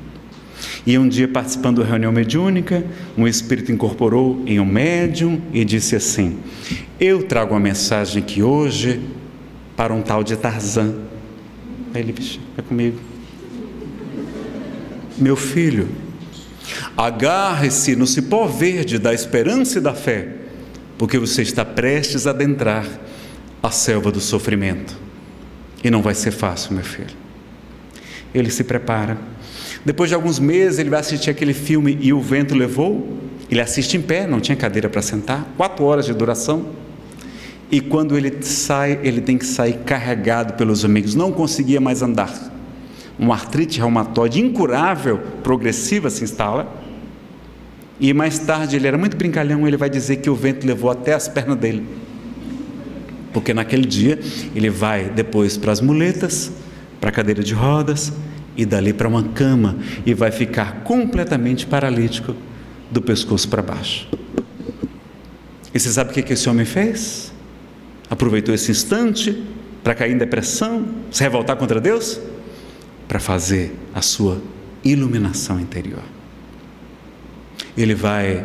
E um dia, participando da reunião mediúnica, um espírito incorporou em um médium e disse assim: eu trago uma mensagem aqui hoje para um tal de Tarzan. Aí ele: bicho, é comigo. Meu filho, agarre-se no cipó verde da esperança e da fé, porque você está prestes a adentrar a selva do sofrimento. E não vai ser fácil, meu filho. Ele se prepara. Depois de alguns meses ele vai assistir aquele filme E o Vento Levou. Ele assiste em pé, não tinha cadeira para sentar, 4 horas de duração. E quando ele sai, ele tem que sair carregado pelos amigos, não conseguia mais andar. Uma artrite reumatoide incurável, progressiva, se instala. E mais tarde, ele era muito brincalhão, ele vai dizer que o vento levou até as pernas dele. Porque naquele dia ele vai depois para as muletas, para a cadeira de rodas, e dali para uma cama, e vai ficar completamente paralítico do pescoço para baixo. E você sabe o que esse homem fez? Aproveitou esse instante para cair em depressão, se revoltar contra Deus, para fazer a sua iluminação interior. Ele vai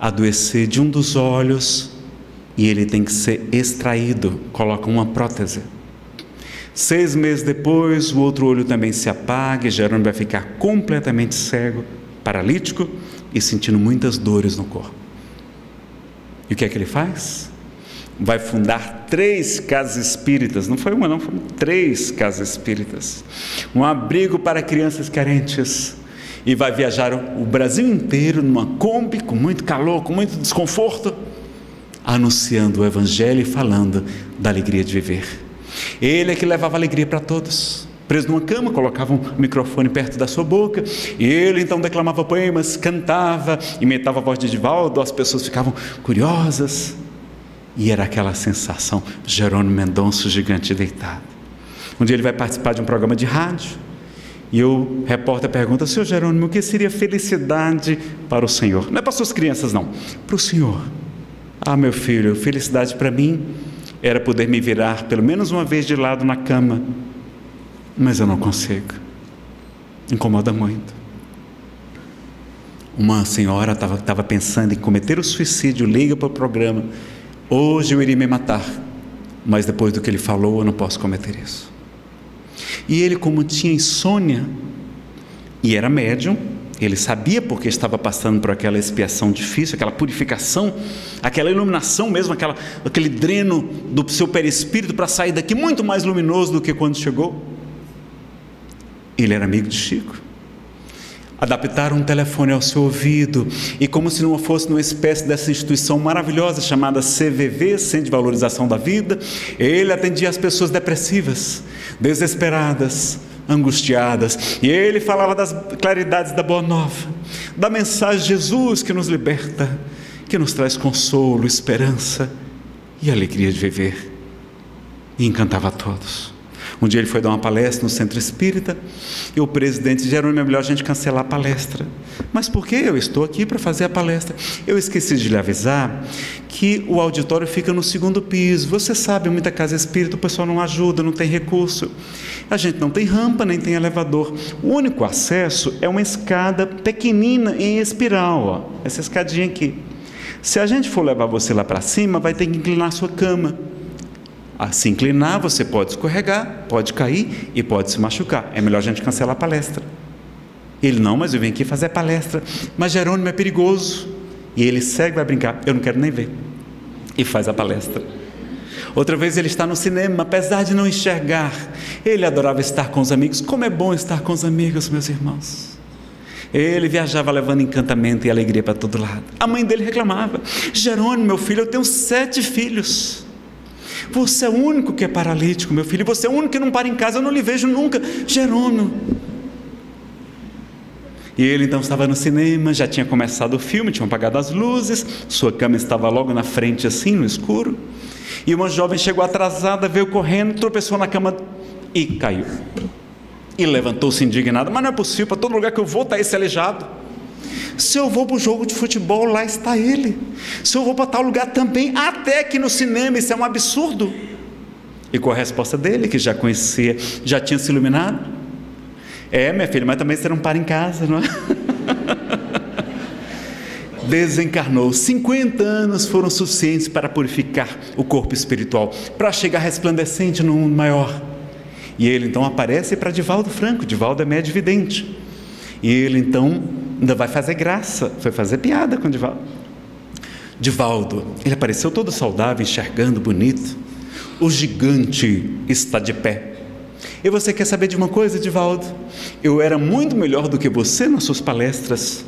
adoecer de um dos olhos e ele tem que ser extraído, coloca uma prótese. 6 meses depois, o outro olho também se apaga e Jerônimo vai ficar completamente cego, paralítico e sentindo muitas dores no corpo. E o que é que ele faz? Vai fundar 3 casas espíritas, não foi uma não, foram 3 casas espíritas. Um abrigo para crianças carentes. E vai viajar o Brasil inteiro numa Kombi, com muito calor, com muito desconforto, anunciando o Evangelho e falando da alegria de viver. Ele é que levava alegria para todos. Preso numa cama, colocava um microfone perto da sua boca, e ele então declamava poemas, cantava, imitava a voz de Divaldo, as pessoas ficavam curiosas, e era aquela sensação, Jerônimo Mendonça, o gigante deitado. Um dia ele vai participar de um programa de rádio, e o repórter pergunta: senhor Jerônimo, o que seria felicidade para o senhor? Não é para suas crianças não, para o senhor. Ah, meu filho, felicidade para mim era poder me virar pelo menos uma vez de lado na cama, mas eu não consigo, incomoda muito. Uma senhora estava pensando em cometer o suicídio, liga para o programa: hoje eu iria me matar, mas depois do que ele falou eu não posso cometer isso. E ele, como tinha insônia e era médium, ele sabia porque estava passando por aquela expiação difícil, aquela purificação, aquela iluminação mesmo, aquele dreno do seu perispírito para sair daqui muito mais luminoso do que quando chegou. Ele era amigo de Chico. Adaptaram um telefone ao seu ouvido, e como se não fosse numa espécie dessa instituição maravilhosa chamada CVV, Centro de Valorização da Vida, ele atendia as pessoas depressivas, desesperadas, angustiadas, e ele falava das claridades da Boa Nova, da mensagem de Jesus que nos liberta, que nos traz consolo, esperança e alegria de viver, e encantava a todos. Um dia ele foi dar uma palestra no Centro Espírita, e o presidente: Jerônimo, é melhor a gente cancelar a palestra. Mas por que? Eu estou aqui para fazer a palestra. Eu esqueci de lhe avisar que o auditório fica no segundo piso. Você sabe, muita casa espírita, o pessoal não ajuda, não tem recurso. A gente não tem rampa, nem tem elevador. O único acesso é uma escada pequenina em espiral, ó, essa escadinha aqui. Se a gente for levar você lá para cima, vai ter que inclinar a sua cama. A se inclinar, você pode escorregar, pode cair e pode se machucar. É melhor a gente cancelar a palestra. Ele: não, mas eu vim aqui fazer a palestra. Mas Jerônimo, é perigoso. E ele segue, vai brincar: eu não quero nem ver. E faz a palestra. Outra vez ele está no cinema, apesar de não enxergar, ele adorava estar com os amigos. Como é bom estar com os amigos, meus irmãos. Ele viajava levando encantamento e alegria para todo lado. A mãe dele reclamava: Jerônimo, meu filho, eu tenho 7 filhos. Você é o único que é paralítico, meu filho. Você é o único que não para em casa, eu não lhe vejo nunca, Jerônimo. E ele então estava no cinema, já tinha começado o filme, tinham apagado as luzes, sua cama estava logo na frente assim, no escuro, e uma jovem chegou atrasada, veio correndo, tropeçou na cama e caiu. E levantou-se indignada: mas não é possível, para todo lugar que eu vou está esse aleijado. Se eu vou para o jogo de futebol, lá está ele. Se eu vou para tal lugar também, até que no cinema, isso é um absurdo. E qual a resposta dele, que já conhecia, já tinha se iluminado? É, minha filha, mas também você não para em casa, não é? Desencarnou. 50 anos foram suficientes para purificar o corpo espiritual, para chegar resplandecente no mundo maior. E ele então aparece para Divaldo Franco. Divaldo é médio vidente. E ele então ainda vai fazer graça, foi fazer piada com Divaldo. Divaldo, ele apareceu todo saudável, enxergando, bonito. O gigante está de pé. E você quer saber de uma coisa, Divaldo? Eu era muito melhor do que você nas suas palestras.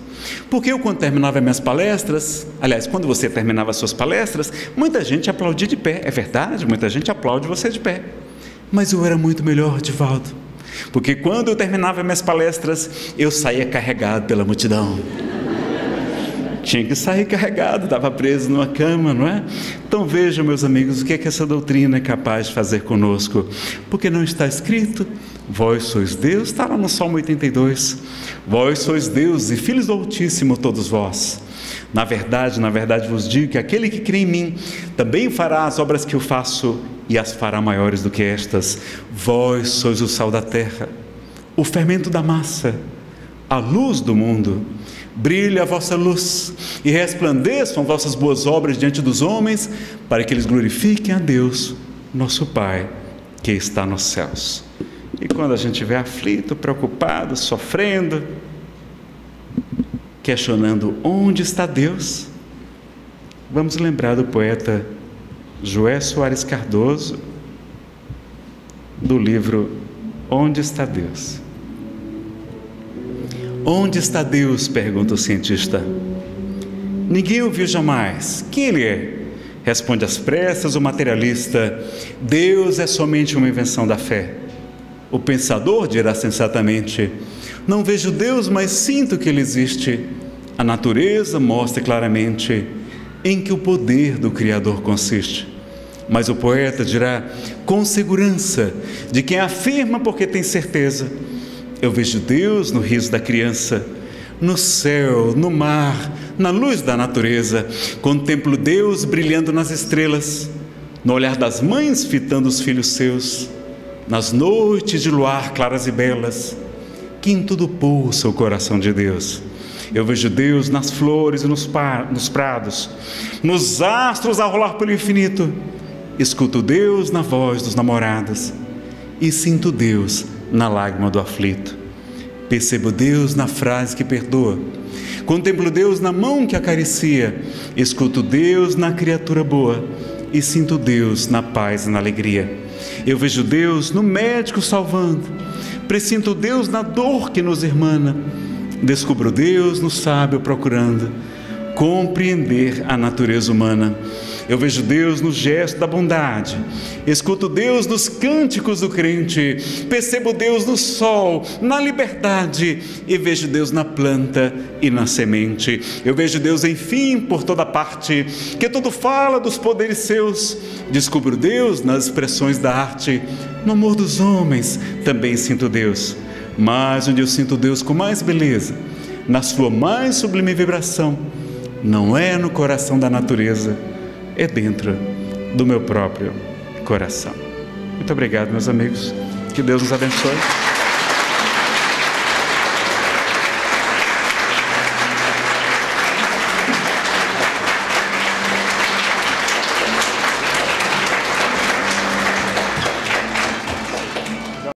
Porque eu, quando terminava minhas palestras, aliás, quando você terminava as suas palestras, muita gente aplaudia de pé. É verdade, muita gente aplaude você de pé. Mas eu era muito melhor, Divaldo. Porque quando eu terminava minhas palestras, eu saía carregado pela multidão. Tinha que sair carregado, estava preso numa cama, não é? Então vejam, meus amigos, o que é que essa doutrina é capaz de fazer conosco. Porque não está escrito: vós sois Deus, está lá no Salmo 82, vós sois Deus e filhos do Altíssimo todos vós. Na verdade vos digo que aquele que crê em mim também fará as obras que eu faço, e as fará maiores do que estas. Vós sois o sal da terra, o fermento da massa, a luz do mundo. Brilhe a vossa luz e resplandeçam vossas boas obras diante dos homens, para que eles glorifiquem a Deus, nosso Pai, que está nos céus. E quando a gente estiver aflito, preocupado, sofrendo, questionando onde está Deus, vamos lembrar do poeta Joé Soares Cardoso, do livro Onde Está Deus? Onde está Deus? Pergunta o cientista. Ninguém ouviu jamais. Quem ele é? Responde às pressas o materialista: Deus é somente uma invenção da fé. O pensador dirá sensatamente: não vejo Deus, mas sinto que Ele existe. A natureza mostra claramente em que o poder do Criador consiste. Mas o poeta dirá com segurança, de quem afirma porque tem certeza: eu vejo Deus no riso da criança, no céu, no mar, na luz da natureza. Contemplo Deus brilhando nas estrelas, no olhar das mães fitando os filhos seus, nas noites de luar claras e belas, que em tudo pulsa o coração de Deus. Eu vejo Deus nas flores e nos prados, nos astros a rolar pelo infinito. Escuto Deus na voz dos namorados e sinto Deus na lágrima do aflito. Percebo Deus na frase que perdoa, contemplo Deus na mão que acaricia, escuto Deus na criatura boa e sinto Deus na paz e na alegria. Eu vejo Deus no médico salvando, pressinto Deus na dor que nos irmana, descubro Deus no sábio procurando compreender a natureza humana. Eu vejo Deus no gesto da bondade, escuto Deus nos cânticos do crente, percebo Deus no sol, na liberdade, e vejo Deus na planta e na semente. Eu vejo Deus, enfim, por toda parte, que tudo fala dos poderes seus. Descubro Deus nas expressões da arte, no amor dos homens também sinto Deus. Mas onde eu sinto Deus com mais beleza, na sua mais sublime vibração, não é no coração da natureza, é dentro do meu próprio coração. Muito obrigado, meus amigos. Que Deus nos abençoe.